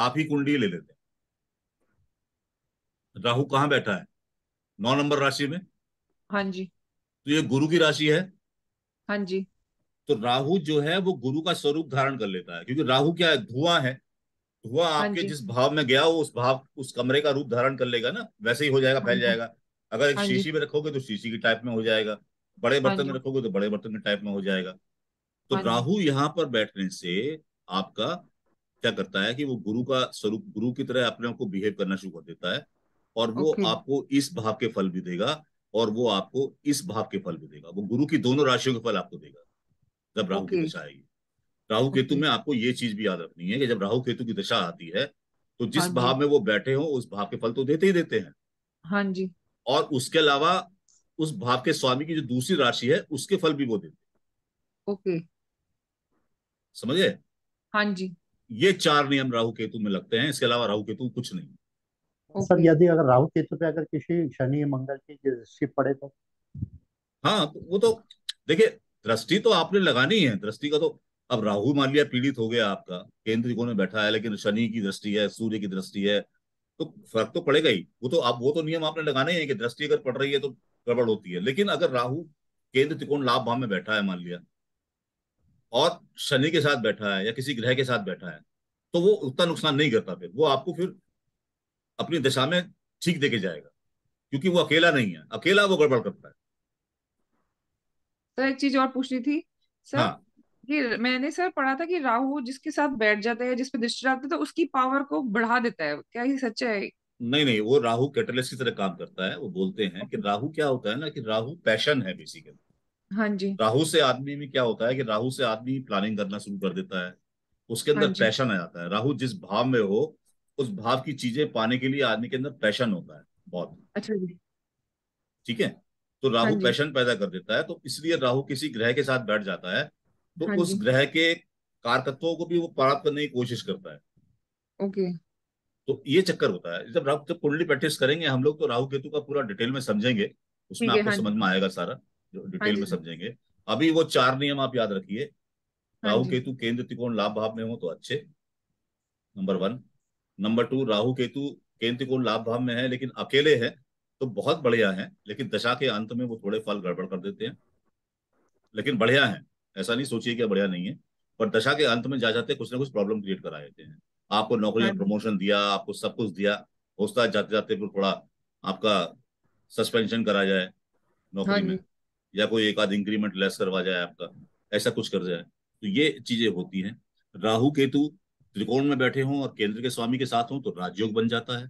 आप ही कुंडली ले लेते हैं, राहु कहाँ बैठा है? 9 नंबर राशि में। हाँ जी। तो ये गुरु की राशि है। हाँ जी। तो राहु जो है वो गुरु का स्वरूप धारण कर लेता है, क्योंकि राहु क्या है? धुआं है। धुआं आपके जिस भाव में गया हो उस भाव, उस कमरे का रूप धारण कर लेगा ना, वैसे ही हो जाएगा, फैल जाएगा। अगर एक शीशी में रखोगे तो शीशी की टाइप में हो जाएगा, बड़े बर्तन में रखोगे तो बड़े बर्तन के टाइप में हो जाएगा। तो राहु यहाँ पर बैठने से आपका क्या करता है कि वो गुरु का स्वरूप, गुरु की तरह अपने आप को बिहेव करना शुरू कर देता है, और वो आपको इस भाव के फल भी देगा और वो आपको इस भाव के फल भी देगा। वो गुरु की दोनों राशियों के फल आपको देगा जब राहु की दशा आएगी। राहु केतु में आपको ये चीज भी याद रखनी है कि जब राहु केतु की दशा आती है तो जिस भाव में वो बैठे हो उस भाव के फल तो देते ही देते हैं। हाँ जी। और उसके अलावा उस भाव के स्वामी की जो दूसरी राशि है उसके फल भी वो देते। ओके, समझे? हाँ जी। ये चार नियम राहु केतु में लगते हैं, इसके अलावा राहु केतु कुछ नहीं। सर यदि अगर राहु केतु पे अगर किसी शनि मंगल की दृष्टि पड़े तो? हाँ, वो तो देखिए दृष्टि तो आपने लगानी है। दृष्टि का तो अब राहु मान लिया पीड़ित हो गया, आपका केंद्रीय कोण में बैठा है, लेकिन शनि की दृष्टि है, सूर्य की दृष्टि है, तो फर्क तो पड़ेगा ही। वो तो नियम आपने लगाना ही है कि दृष्टि अगर पड़ रही है तो गड़बड़ होती है। लेकिन अगर राहु केंद्र त्रिकोण लाभ भाव में बैठा है मान लिया, और शनि के साथ बैठा है या किसी ग्रह के साथ बैठा है, तो वो उतना नुकसान नहीं करता। फिर वो आपको फिर अपनी दशा में ठीक देके जाएगा, क्योंकि वो अकेला नहीं है। अकेला वो गड़बड़ करता है। सर एक चीज और पूछनी थी सर। हाँ। ये मैंने सर पढ़ा था कि राहु जिसके साथ बैठ जाता है, जिसपे दृष्टि डालते हैं, तो उसकी पावर को बढ़ा देता है। क्या ये सच है? नहीं, वो राहु कैटलिस्ट की तरह काम करता है। वो बोलते हैं कि राहु क्या होता है ना, कि राहु पैशन है बेसिकली। हाँ जी। राहु से आदमी में क्या होता है कि राहु से आदमी प्लानिंग करना शुरू कर देता है, उसके अंदर पैशन आ जाता है। राहु जिस भाव में हो उस भाव की चीजें पाने के लिए आदमी के अंदर पैशन होता है बहुत। अच्छा जी, ठीक है। तो राहु पैशन पैदा कर देता है, तो इसलिए राहु किसी ग्रह के साथ बैठ जाता है तो उस ग्रह के कारकत्वों को भी वो प्राप्त करने की कोशिश करता है। ओके, तो ये चक्कर होता है। जब राहु कुंडली प्रैक्टिस करेंगे हम लोग तो राहु केतु का पूरा डिटेल में समझेंगे, उसमें आपको समझ में आएगा, सारा डिटेल में समझेंगे। अभी वो चार नियम आप याद रखिए। राहु केतु केंद्र त्रिकोण लाभ भाव में हो तो अच्छे, नंबर 1। नंबर 2, राहु केतु केंद्र त्रिकोण लाभ भाव में है लेकिन अकेले है तो बहुत बढ़िया है, लेकिन दशा के अंत में वो थोड़े फल गड़बड़ कर देते हैं। लेकिन बढ़िया है, ऐसा नहीं सोचिए कि बढ़िया नहीं है, पर दशा के अंत में जा जाते कुछ ना कुछ प्रॉब्लम क्रिएट करा देते हैं। आपको नौकरी में प्रमोशन दिया, आपको सब कुछ दिया, होता जाते जाते थोड़ा आपका सस्पेंशन करा जाए नौकरी में, या कोई एक आध इंक्रीमेंट लेस करवा जाए आपका, ऐसा कुछ कर जाए, तो ये चीजें होती हैं। राहु केतु त्रिकोण में बैठे हों और केंद्र के स्वामी के साथ हों तो राजयोग बन जाता है।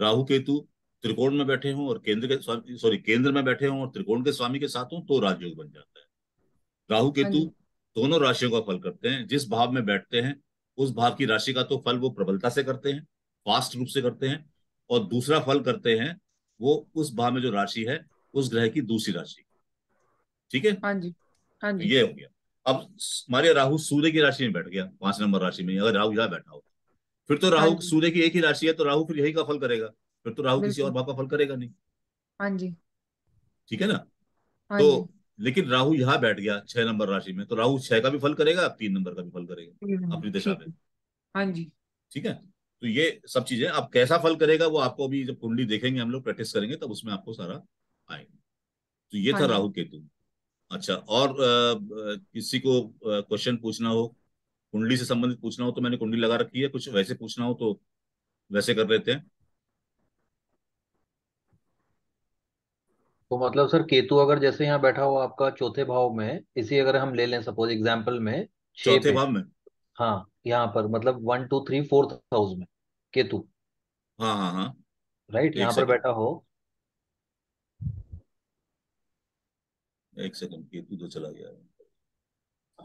राहु केतु त्रिकोण में बैठे हों और केंद्र में बैठे हों और त्रिकोण के स्वामी के साथ हों तो राजयोग बन जाता है। राहु केतु दोनों राशियों का फल करते हैं। जिस भाव में बैठते हैं उस भाव की राशि का तो फल वो प्रबलता से करते हैं, फास्ट रूप से करते हैं, और दूसरा फल करते हैं वो उस भाव में जो राशि है उस ग्रह की दूसरी राशि। ठीक है। हाँ जी, हाँ जी। ये हो गया। अब हमारे राहु सूर्य की राशि में बैठ गया, 5 नंबर राशि में। अगर राहु यहाँ बैठा हो फिर तो राहु सूर्य की एक ही राशि है तो राहु फिर यही का फल करेगा, फिर तो राहु किसी और भाव का फल करेगा नहीं। हाँ जी, ठीक है ना। तो लेकिन राहु यहाँ बैठ गया 6 नंबर राशि में तो राहु 6 का भी फल करेगा, 3 नंबर का भी फल करेगा अपनी दशा में। हाँ जी, ठीक है। तो ये सब चीजें, अब कैसा फल करेगा वो आपको अभी जब कुंडली देखेंगे हम लोग, प्रैक्टिस करेंगे, तब उसमें आपको सारा आएगा। तो ये था राहु केतु। अच्छा, और किसी को क्वेश्चन पूछना हो, कुंडली से संबंधित पूछना हो तो मैंने कुंडली लगा रखी है, कुछ वैसे पूछना हो तो वैसे कर लेते हैं। तो मतलब सर केतु अगर जैसे यहाँ बैठा हो आपका चौथे भाव में, इसी अगर हम ले लें सपोज एग्जांपल में चौथे भाव में, हाँ यहाँ पर मतलब 1 2 3 4 हाउस में केतु, हाँ, राइट, यहाँ पर बैठा हो। एक सेकंड, केतु तो चला गया है।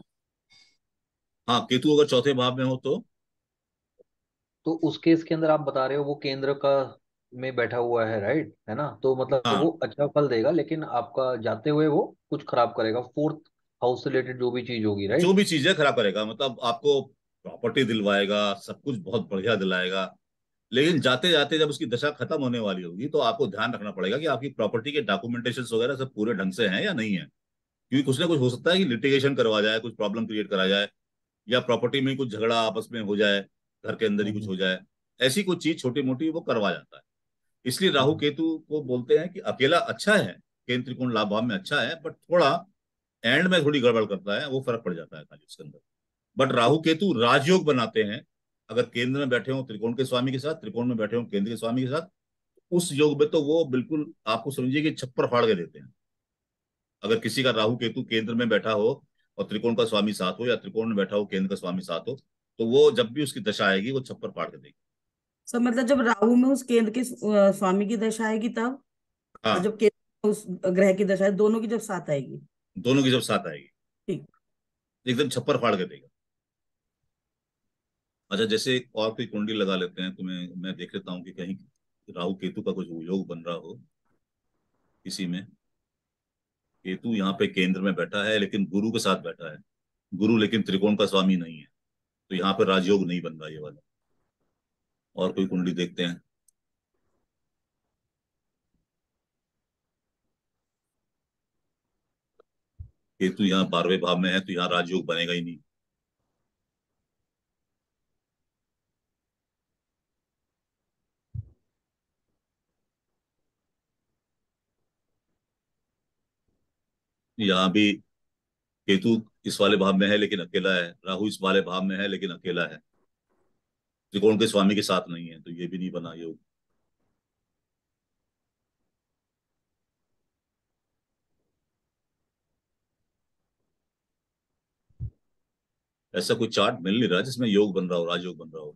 हाँ, केतु अगर चौथे भाव में हो तो उस केस के अंदर आप बता रहे हो वो केंद्र का में बैठा हुआ है, राइट, है ना। तो मतलब हाँ, वो अच्छा फल देगा लेकिन आपका जाते हुए वो कुछ खराब करेगा, 4th हाउस से रिलेटेड जो भी चीज होगी, राइट, जो भी चीजें खराब करेगा। मतलब आपको प्रॉपर्टी दिलवाएगा, सब कुछ बहुत बढ़िया दिलाएगा, लेकिन जाते जाते जब उसकी दशा खत्म होने वाली होगी तो आपको ध्यान रखना पड़ेगा कि आपकी प्रॉपर्टी के डॉक्यूमेंटेशन वगैरह सब पूरे ढंग से हैं या नहीं है, क्योंकि कुछ ना कुछ हो सकता है कि लिटिगेशन करवा जाए, कुछ प्रॉब्लम क्रिएट करा जाए, या प्रॉपर्टी में कुछ झगड़ा आपस में हो जाए, घर के अंदर ही कुछ हो जाए, ऐसी कुछ चीज छोटी मोटी वो करवा जाता है। इसलिए राहु केतु को बोलते हैं कि अकेला अच्छा है, केंद्र त्रिकोण लाभ भाव में अच्छा है, बट थोड़ा एंड में थोड़ी गड़बड़ करता है, वो फर्क पड़ जाता है खाली उसके अंदर। बट राहु केतु राजयोग बनाते हैं। अगर केंद्र में बैठे हो त्रिकोण के स्वामी के साथ, त्रिकोण में बैठे हो केंद्र के स्वामी के साथ, उस योग में तो वो बिल्कुल आपको समझिए कि छप्पर फाड़ के देते हैं। अगर किसी का राहु केतु केंद्र में बैठा हो और त्रिकोण का स्वामी साथ हो या त्रिकोण में बैठा हो केंद्र का स्वामी साथ हो, तो वो जब भी उसकी दशा आएगी वो छप्पर पार कर देगी। सर मतलब जब राहु में उस केंद्र के स्वामी की दशा आएगी तब, हाँ, जब केंद्र उस ग्रह की दशा है, दोनों की जब साथ आएगी, दोनों की जब साथ आएगी, ठीक, एकदम छप्पर फाड़ कर देगा। अच्छा जैसे एक और कोई कुंडली लगा लेते हैं, तो मैं देख लेता हूँ कि कहीं राहु केतु का कुछ योग बन रहा हो किसी में। केतु यहाँ पे केंद्र में बैठा है लेकिन गुरु के साथ बैठा है, गुरु लेकिन त्रिकोण का स्वामी नहीं है, तो यहाँ पे राजयोग नहीं बन रहा ये वाला। और कोई कुंडली देखते हैं। केतु यहाँ 12वें भाव में है तो यहाँ राजयोग बनेगा ही नहीं। यहाँ भी केतु इस वाले भाव में है लेकिन अकेला है, राहु इस वाले भाव में है लेकिन अकेला है, त्रिकोण के स्वामी के साथ नहीं है, तो ये भी नहीं बना योग। ऐसा कोई चार्ट मिल नहीं रहा जिसमें योग बन रहा हो, राजयोग बन रहा हो।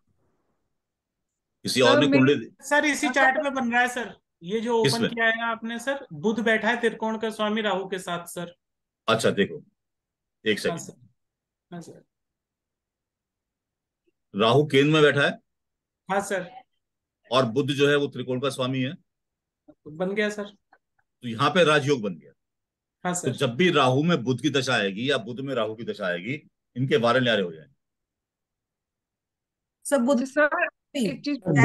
किसी और ने कुंडली सर इसी चार्ट में बन रहा है सर, ये जो ओपन किया है आपने सर, बुध बैठा है त्रिकोण का स्वामी राहु के साथ सर। अच्छा देखो एक सेकंड, सर राहु केंद्र में बैठा है, हाँ सर, और बुध जो है वो त्रिकोण का स्वामी है, बन गया सर, तो यहाँ पे राजयोग बन गया। हाँ सर, तो जब भी राहु में बुध की दशा आएगी या बुध में राहु की दशा आएगी, इनके बारे न्यारे हो जाएंगे। सब बुध सर एक चीज बुध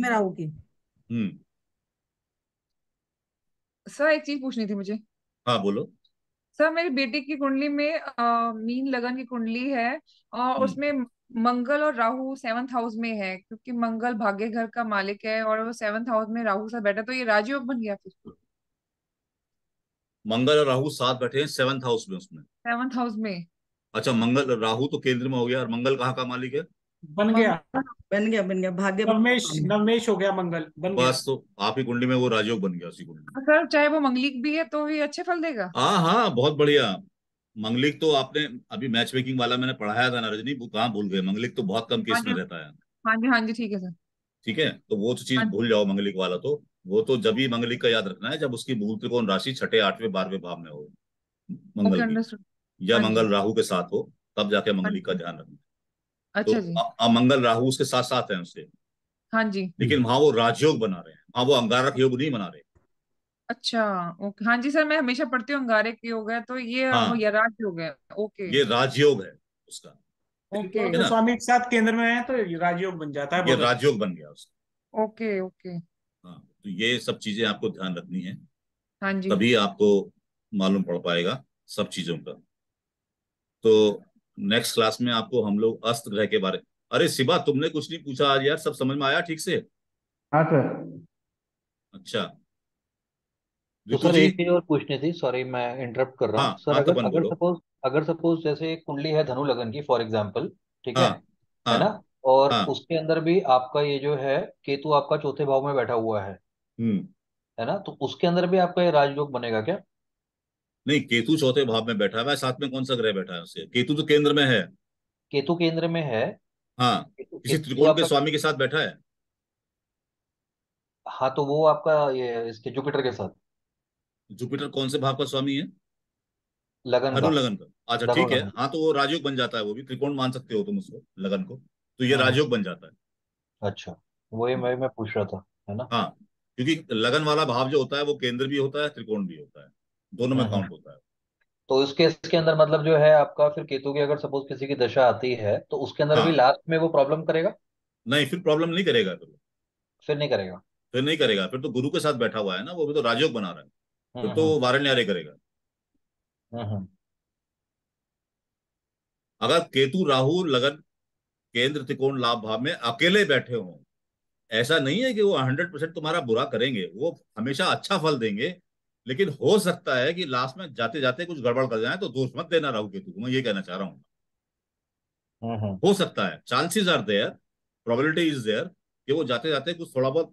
में राहु की, सर एक चीज पूछनी थी मुझे। हाँ बोलो सर। मेरी बेटी की कुंडली में मीन लगन की कुंडली है और उसमें मंगल और राहु 7th हाउस में है, क्योंकि मंगल भाग्य घर का मालिक है और वो 7th हाउस में राहु साथ बैठा, तो ये राजयोग बन गया फिर। मंगल और राहु साथ बैठे हैं 7th हाउस में, उसमें 7th हाउस में। अच्छा मंगल राहु तो केंद्र में हो गया, और मंगल कहाँ का मालिक है, बन गया बन गया भाग्य नवमेश हो गया मंगल, बन गया। बस तो आप ही कुंडली में वो राजयोग बन गया उसी कुंडली। सर चाहे वो मंगलिक भी है तो भी अच्छे फल देगा। हाँ हाँ बहुत बढ़िया। मंगलिक तो आपने अभी मैच मेकिंग वाला मैंने पढ़ाया था ना रजनी, वो कहाँ भूल गए, मंगलिक तो बहुत कम केस में रहता है। हाँ जी हाँ जी ठीक है सर, ठीक है, तो वो तो चीज भूल जाओ मंगलिक वाला, तो वो तो जब ही मंगलिक का याद रखना है जब उसकी मूल त्रिकोण राशि 6, 8, 12वें भाव में हो मंगल या मंगल राहु के साथ हो, तब जाके मंगलिक का ध्यान रखना। अच्छा जी, मंगल राहु उसके साथ साथ है उससे, हाँ जी, लेकिन वहाँ वो राजयोग बना रहे हैं, वहाँ वो अंगारक योग नहीं बना रहे। अच्छा ओके, हाँ जी सर मैं हमेशा पढ़ती हूँ अंगारक योग है, तो ये राजयोग है। ओके ये राजयोग है उसका, ओके तो स्वामी के साथ केंद्र में है तो राजयोग बन जाता है, ये राजयोग बन गया उसका। ओके ओके हाँ, तो ये सब चीजें आपको ध्यान रखनी है, हाँ जी, तभी आपको मालूम पड़ पाएगा सब चीजों का। तो नेक्स्ट क्लास में आपको हम लोग अस्त ग्रह के बारे। अरे शिवा तुमने कुछ नहीं पूछा आज यार, सब समझ में आया ठीक से? हाँ सर। अच्छा तो सर एक चीज और पूछनी थी, सॉरी मैं इंटरप्ट कर रहा हूँ। हाँ, सर अगर सपोज जैसे कुंडली है धनु लगन की फॉर एग्जांपल, ठीक है ना, और उसके अंदर भी आपका ये जो है केतु आपका 4थे भाव में बैठा हुआ है ना, तो उसके अंदर भी आपका ये राजयोग बनेगा क्या? नहीं, केतु 4थे भाव में बैठा हुआ है, साथ में कौन सा ग्रह बैठा है उससे? केतु तो केंद्र में है, केतु केंद्र में है, हाँ, किसी त्रिकोण के स्वामी के साथ बैठा है, हाँ, तो वो आपका ये इसके जुपिटर के साथ। जुपिटर कौन से भाव का स्वामी है? लगन का। अच्छा ठीक है, हाँ, तो वो राजयोग बन जाता है, वो भी त्रिकोण मान सकते हो तुम उसको, लगन को, तो ये राजयोग बन जाता है। अच्छा वही मैं पूछ रहा था, है ना, हाँ, क्योंकि लगन वाला भाव जो होता है वो केंद्र भी होता है त्रिकोण भी होता है, दोनों में काउंट होता है। तो इस केस के अंदर मतलब जो है आपका फिर केतु की अगर सपोज किसी की दशा आती है तो उसके अंदर भी लास्ट में वो प्रॉब्लम करेगा? नहीं, फिर प्रॉब्लम नहीं करेगा, फिर नहीं करेगा, फिर तो गुरु के साथ बैठा हुआ है ना, वो भी तो राजयोग बना रहा है, फिर तो वारे न्यारे करेगा। अगर केतु राहु लगन केंद्र त्रिकोण लाभ भाव में अकेले बैठे हों, ऐसा नहीं है कि वो 100% तुम्हारा बुरा करेंगे, वो हमेशा अच्छा फल देंगे, लेकिन हो सकता है कि लास्ट में जाते जाते कुछ गड़बड़ कर जाए, तो दोष मत देना राहु केतु को, मैं ये कहना चाह रहा हूँ। हो सकता है, chances are there, probability is there कि वो जाते जाते कुछ थोड़ा बहुत,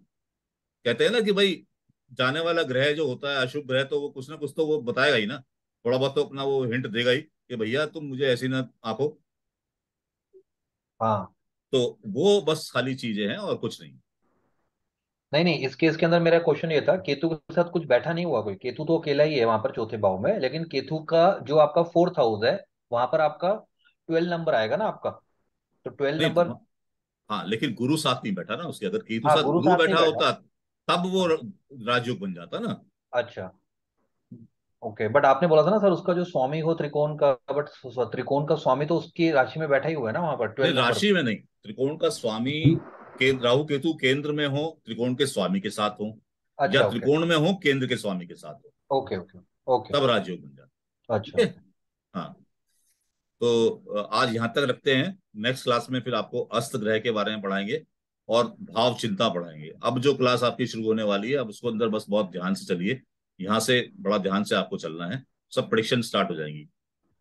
कहते हैं ना कि भाई जाने वाला ग्रह जो होता है अशुभ ग्रह, तो वो कुछ ना कुछ तो वो बताएगा ही ना, थोड़ा बहुत तो अपना वो हिंट देगा ही, कि भैया तुम मुझे ऐसी ना आंको। हाँ तो वो बस खाली चीजें हैं और कुछ नहीं। नहीं, इस केस के अंदर मेरा क्वेश्चन ये था, केतु के साथ कुछ बैठा नहीं हुआ कोई, केतु तो अकेला ही है वहां पर चौथे भाव में, लेकिन केतु का जो आपका 4th हाउस है वहां पर आपका 12 नंबर आएगा ना आपका, तो 12 नंबर। हाँ लेकिन गुरु साथ नहीं बैठा ना उसके, अगर केतु साथ गुरु बैठा होता तब वो राजयोग बन जाता ना। अच्छा ओके, बट आपने बोला था ना सर उसका जो स्वामी हो त्रिकोण का, बट त्रिकोण का स्वामी तो उसकी राशि में बैठा ही हुआ है ना वहां पर। 12 राशि में नहीं, त्रिकोण का स्वामी राहु केतु केंद्र में हो, त्रिकोण के स्वामी के साथ हो। अच्छा, या त्रिकोण में हो केंद्र के स्वामी के साथ हो। ओके ओके ओके, तब राजयोग बन जाता। अच्छा हाँ, तो आज यहाँ तक रखते हैं। नेक्स्ट क्लास में फिर आपको अस्त ग्रह के बारे में पढ़ाएंगे और भाव चिंता पढ़ाएंगे। अब जो क्लास आपकी शुरू होने वाली है, अब उसको अंदर बस बहुत ध्यान से चलिए, यहाँ से बड़ा ध्यान से आपको चलना है, सब प्रेडिक्शन स्टार्ट हो जाएंगी।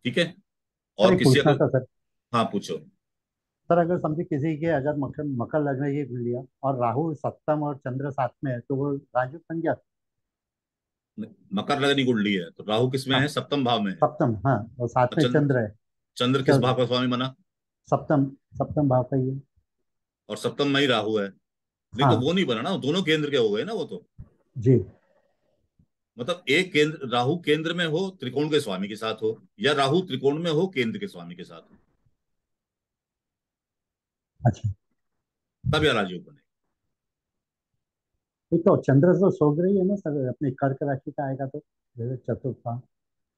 ठीक है, और किसी को हाँ पूछो सर। अगर समझे किसी के अगर मकर लग्न ये खुल लिया और राहु 7वां और चंद्र 7 में है तो वो राजयोग बन गया। मकर लग्न कुंडली है तो राहु किसमें है? 7वें भाव में है। 7वां हाँ, और 7 में चंद्र है। चंद्र किस भाव का स्वामी बना? 7वें भाव का ही है और 7वें में ही राहु है। नहीं हाँ, तो वो नहीं बना ना, दोनों केंद्र के हो गए ना वो तो जी। मतलब एक केंद्र, राहु केंद्र में हो त्रिकोण के स्वामी के साथ हो, या राहु त्रिकोण में हो केंद्र के स्वामी के साथ हो, अच्छा तब यह राजयोग बने। तो चंद्र तो स्वग्रही है ना सर, अपने कर्क राशि का आएगा तो चतुर्थ।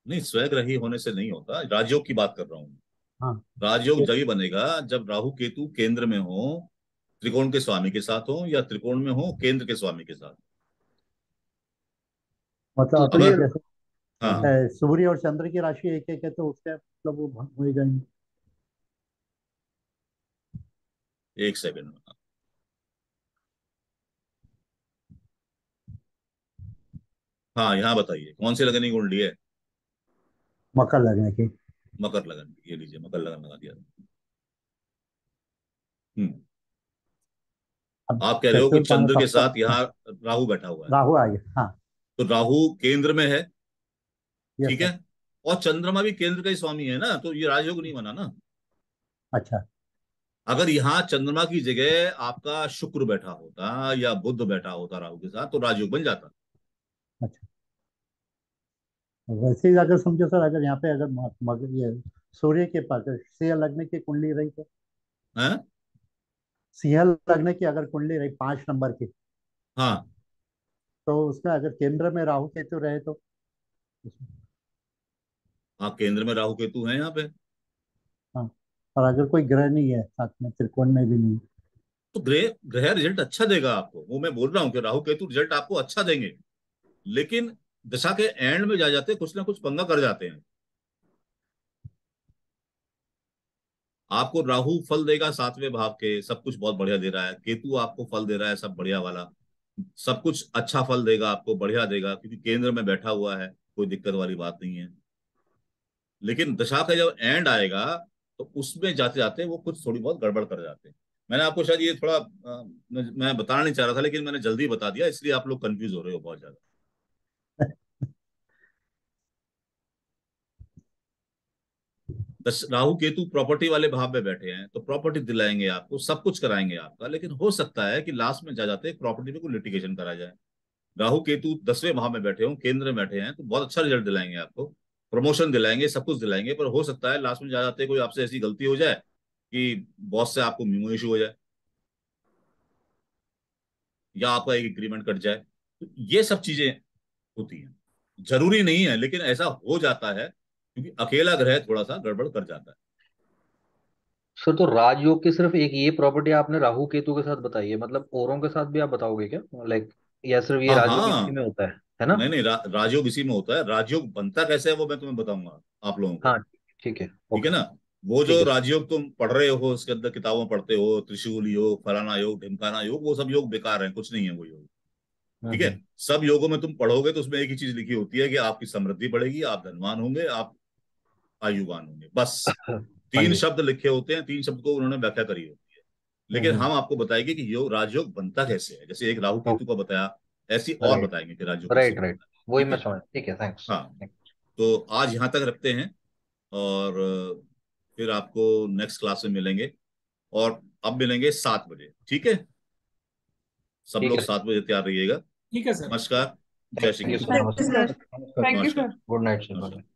नहीं, स्वग्रही होने से नहीं होता, राजयोग की बात कर रहा हूँ। हाँ, राजयोग जब ही बनेगा जब राहु केतु केंद्र में हो, त्रिकोण के स्वामी के साथ हो, या त्रिकोण में हो केंद्र के स्वामी के साथ। मतलब तो अगर हाँ, सूर्य और चंद्र की राशि एक एक है तो उसके मतलब वो भंग हो जाएंगे। 1 सेकेंड में हाँ, यहाँ बताइए कौन सी लगन की कुंडली है? मकर लगन की। मकर लगन, ये लीजिए मकर लगन लगा दिया। आप कह रहे हो कि चंद्र के साथ यहाँ राहु बैठा हुआ है। राहु आ गया हाँ, तो राहु केंद्र में है ठीक है, और चंद्रमा भी केंद्र का ही स्वामी है ना, तो ये राजयोग नहीं बना ना। अच्छा, अगर यहाँ चंद्रमा की जगह आपका शुक्र बैठा होता या बुध बैठा होता राहु के साथ तो राजयोग बन जाता। अच्छा, वैसे ही अगर समझो सर, अगर यहाँ पे अगर ये सूर्य के पास सिंह लग्न की कुंडली रही तो हैं, सिंह लग्न की अगर कुंडली रही 5 नंबर की हाँ, तो उसमें अगर केंद्र में राहु केतु रहे तो हाँ, केंद्र में राहु केतु है यहाँ पे। और अगर कोई ग्रह नहीं है साथ में, त्रिकोण में भी नहीं, तो ग्रह रिजल्ट अच्छा देगा आपको। वो मैं बोल रहा हूँ कि राहु केतु रिजल्ट आपको अच्छा देंगे, लेकिन दशा के एंड में जा जाते कुछ ना कुछ पंगा कर जाते हैं। आपको राहु फल देगा 7वें भाव के, सब कुछ बहुत बढ़िया दे रहा है। केतु आपको फल दे रहा है सब बढ़िया वाला, सब कुछ अच्छा फल देगा आपको, बढ़िया देगा क्योंकि केंद्र में बैठा हुआ है, कोई दिक्कत वाली बात नहीं है। लेकिन दशा का जब एंड आएगा तो उसमें जाते जाते वो कुछ थोड़ी बहुत गड़बड़ कर जाते हैं। मैंने आपको शायद ये थोड़ा मैं बताना नहीं चाह रहा था लेकिन मैंने जल्दी बता दिया, इसलिए आप लोग कंफ्यूज हो रहे हो बहुत ज्यादा। राहु केतु प्रॉपर्टी वाले भाव में बैठे हैं तो प्रॉपर्टी दिलाएंगे आपको, सब कुछ कराएंगे आपका, लेकिन हो सकता है कि लास्ट में जा जाते प्रॉपर्टी में कोई लिटिगेशन कराया जाए। राहु केतु 10वें भाव में बैठे हो, केंद्र में बैठे हैं तो बहुत अच्छा रिजल्ट दिलाएंगे आपको, प्रमोशन दिलाएंगे, सब कुछ दिलाएंगे, पर हो सकता है लास्ट में जा जाते कोई आपसे ऐसी गलती हो जाए कि बॉस से आपको मीमो इशू हो जाए या आपका एक एग्रीमेंट कट जाए। तो ये सब चीजें होती हैं, जरूरी नहीं है लेकिन ऐसा हो जाता है क्योंकि अकेला ग्रह थोड़ा सा गड़बड़ कर जाता है। सर तो राजयोग की सिर्फ एक ये प्रॉपर्टी आपने राहु केतु के साथ बताई है, मतलब औरों के साथ भी आप बताओगे क्या? लाइक या सिर्फ ये राजयोग में होता है ना? नहीं, राजयोग इसी में होता है। राजयोग बनता कैसे है वो मैं तुम्हें बताऊंगा आप लोगों को। हाँ ठीक है, ठीक है ना। वो जो राजयोग तुम पढ़ रहे हो उसके अंदर किताबों पढ़ते हो, त्रिशूल योग, फलाना योग, ढिमकाना योग, वो सब योग बेकार है, कुछ नहीं है वो योग। ठीक है, सब योगों में तुम पढ़ोगे तो उसमें एक ही चीज लिखी होती है कि आपकी समृद्धि बढ़ेगी, आप धनवान होंगे, आप आयुवान होंगे, बस 3 शब्द लिखे होते हैं, 3 शब्द को उन्होंने व्याख्या करी होती है। लेकिन हम आपको बताएंगे कि योग राजयोग बनता कैसे है, जैसे एक राहु केतु का बताया ऐसी और बताएंगे कि राजयोग। राइट, वही मैं समझ। ठीक है, थैंक्स। हाँ, तो आज यहाँ तक रखते हैं। और फिर आपको नेक्स्ट क्लास में मिलेंगे, और अब मिलेंगे 7 बजे। ठीक है, सब लोग 7 बजे तैयार रहिएगा। ठीक है सर, नमस्कार, जय Shri Krishna. Thank you sir, good night sir.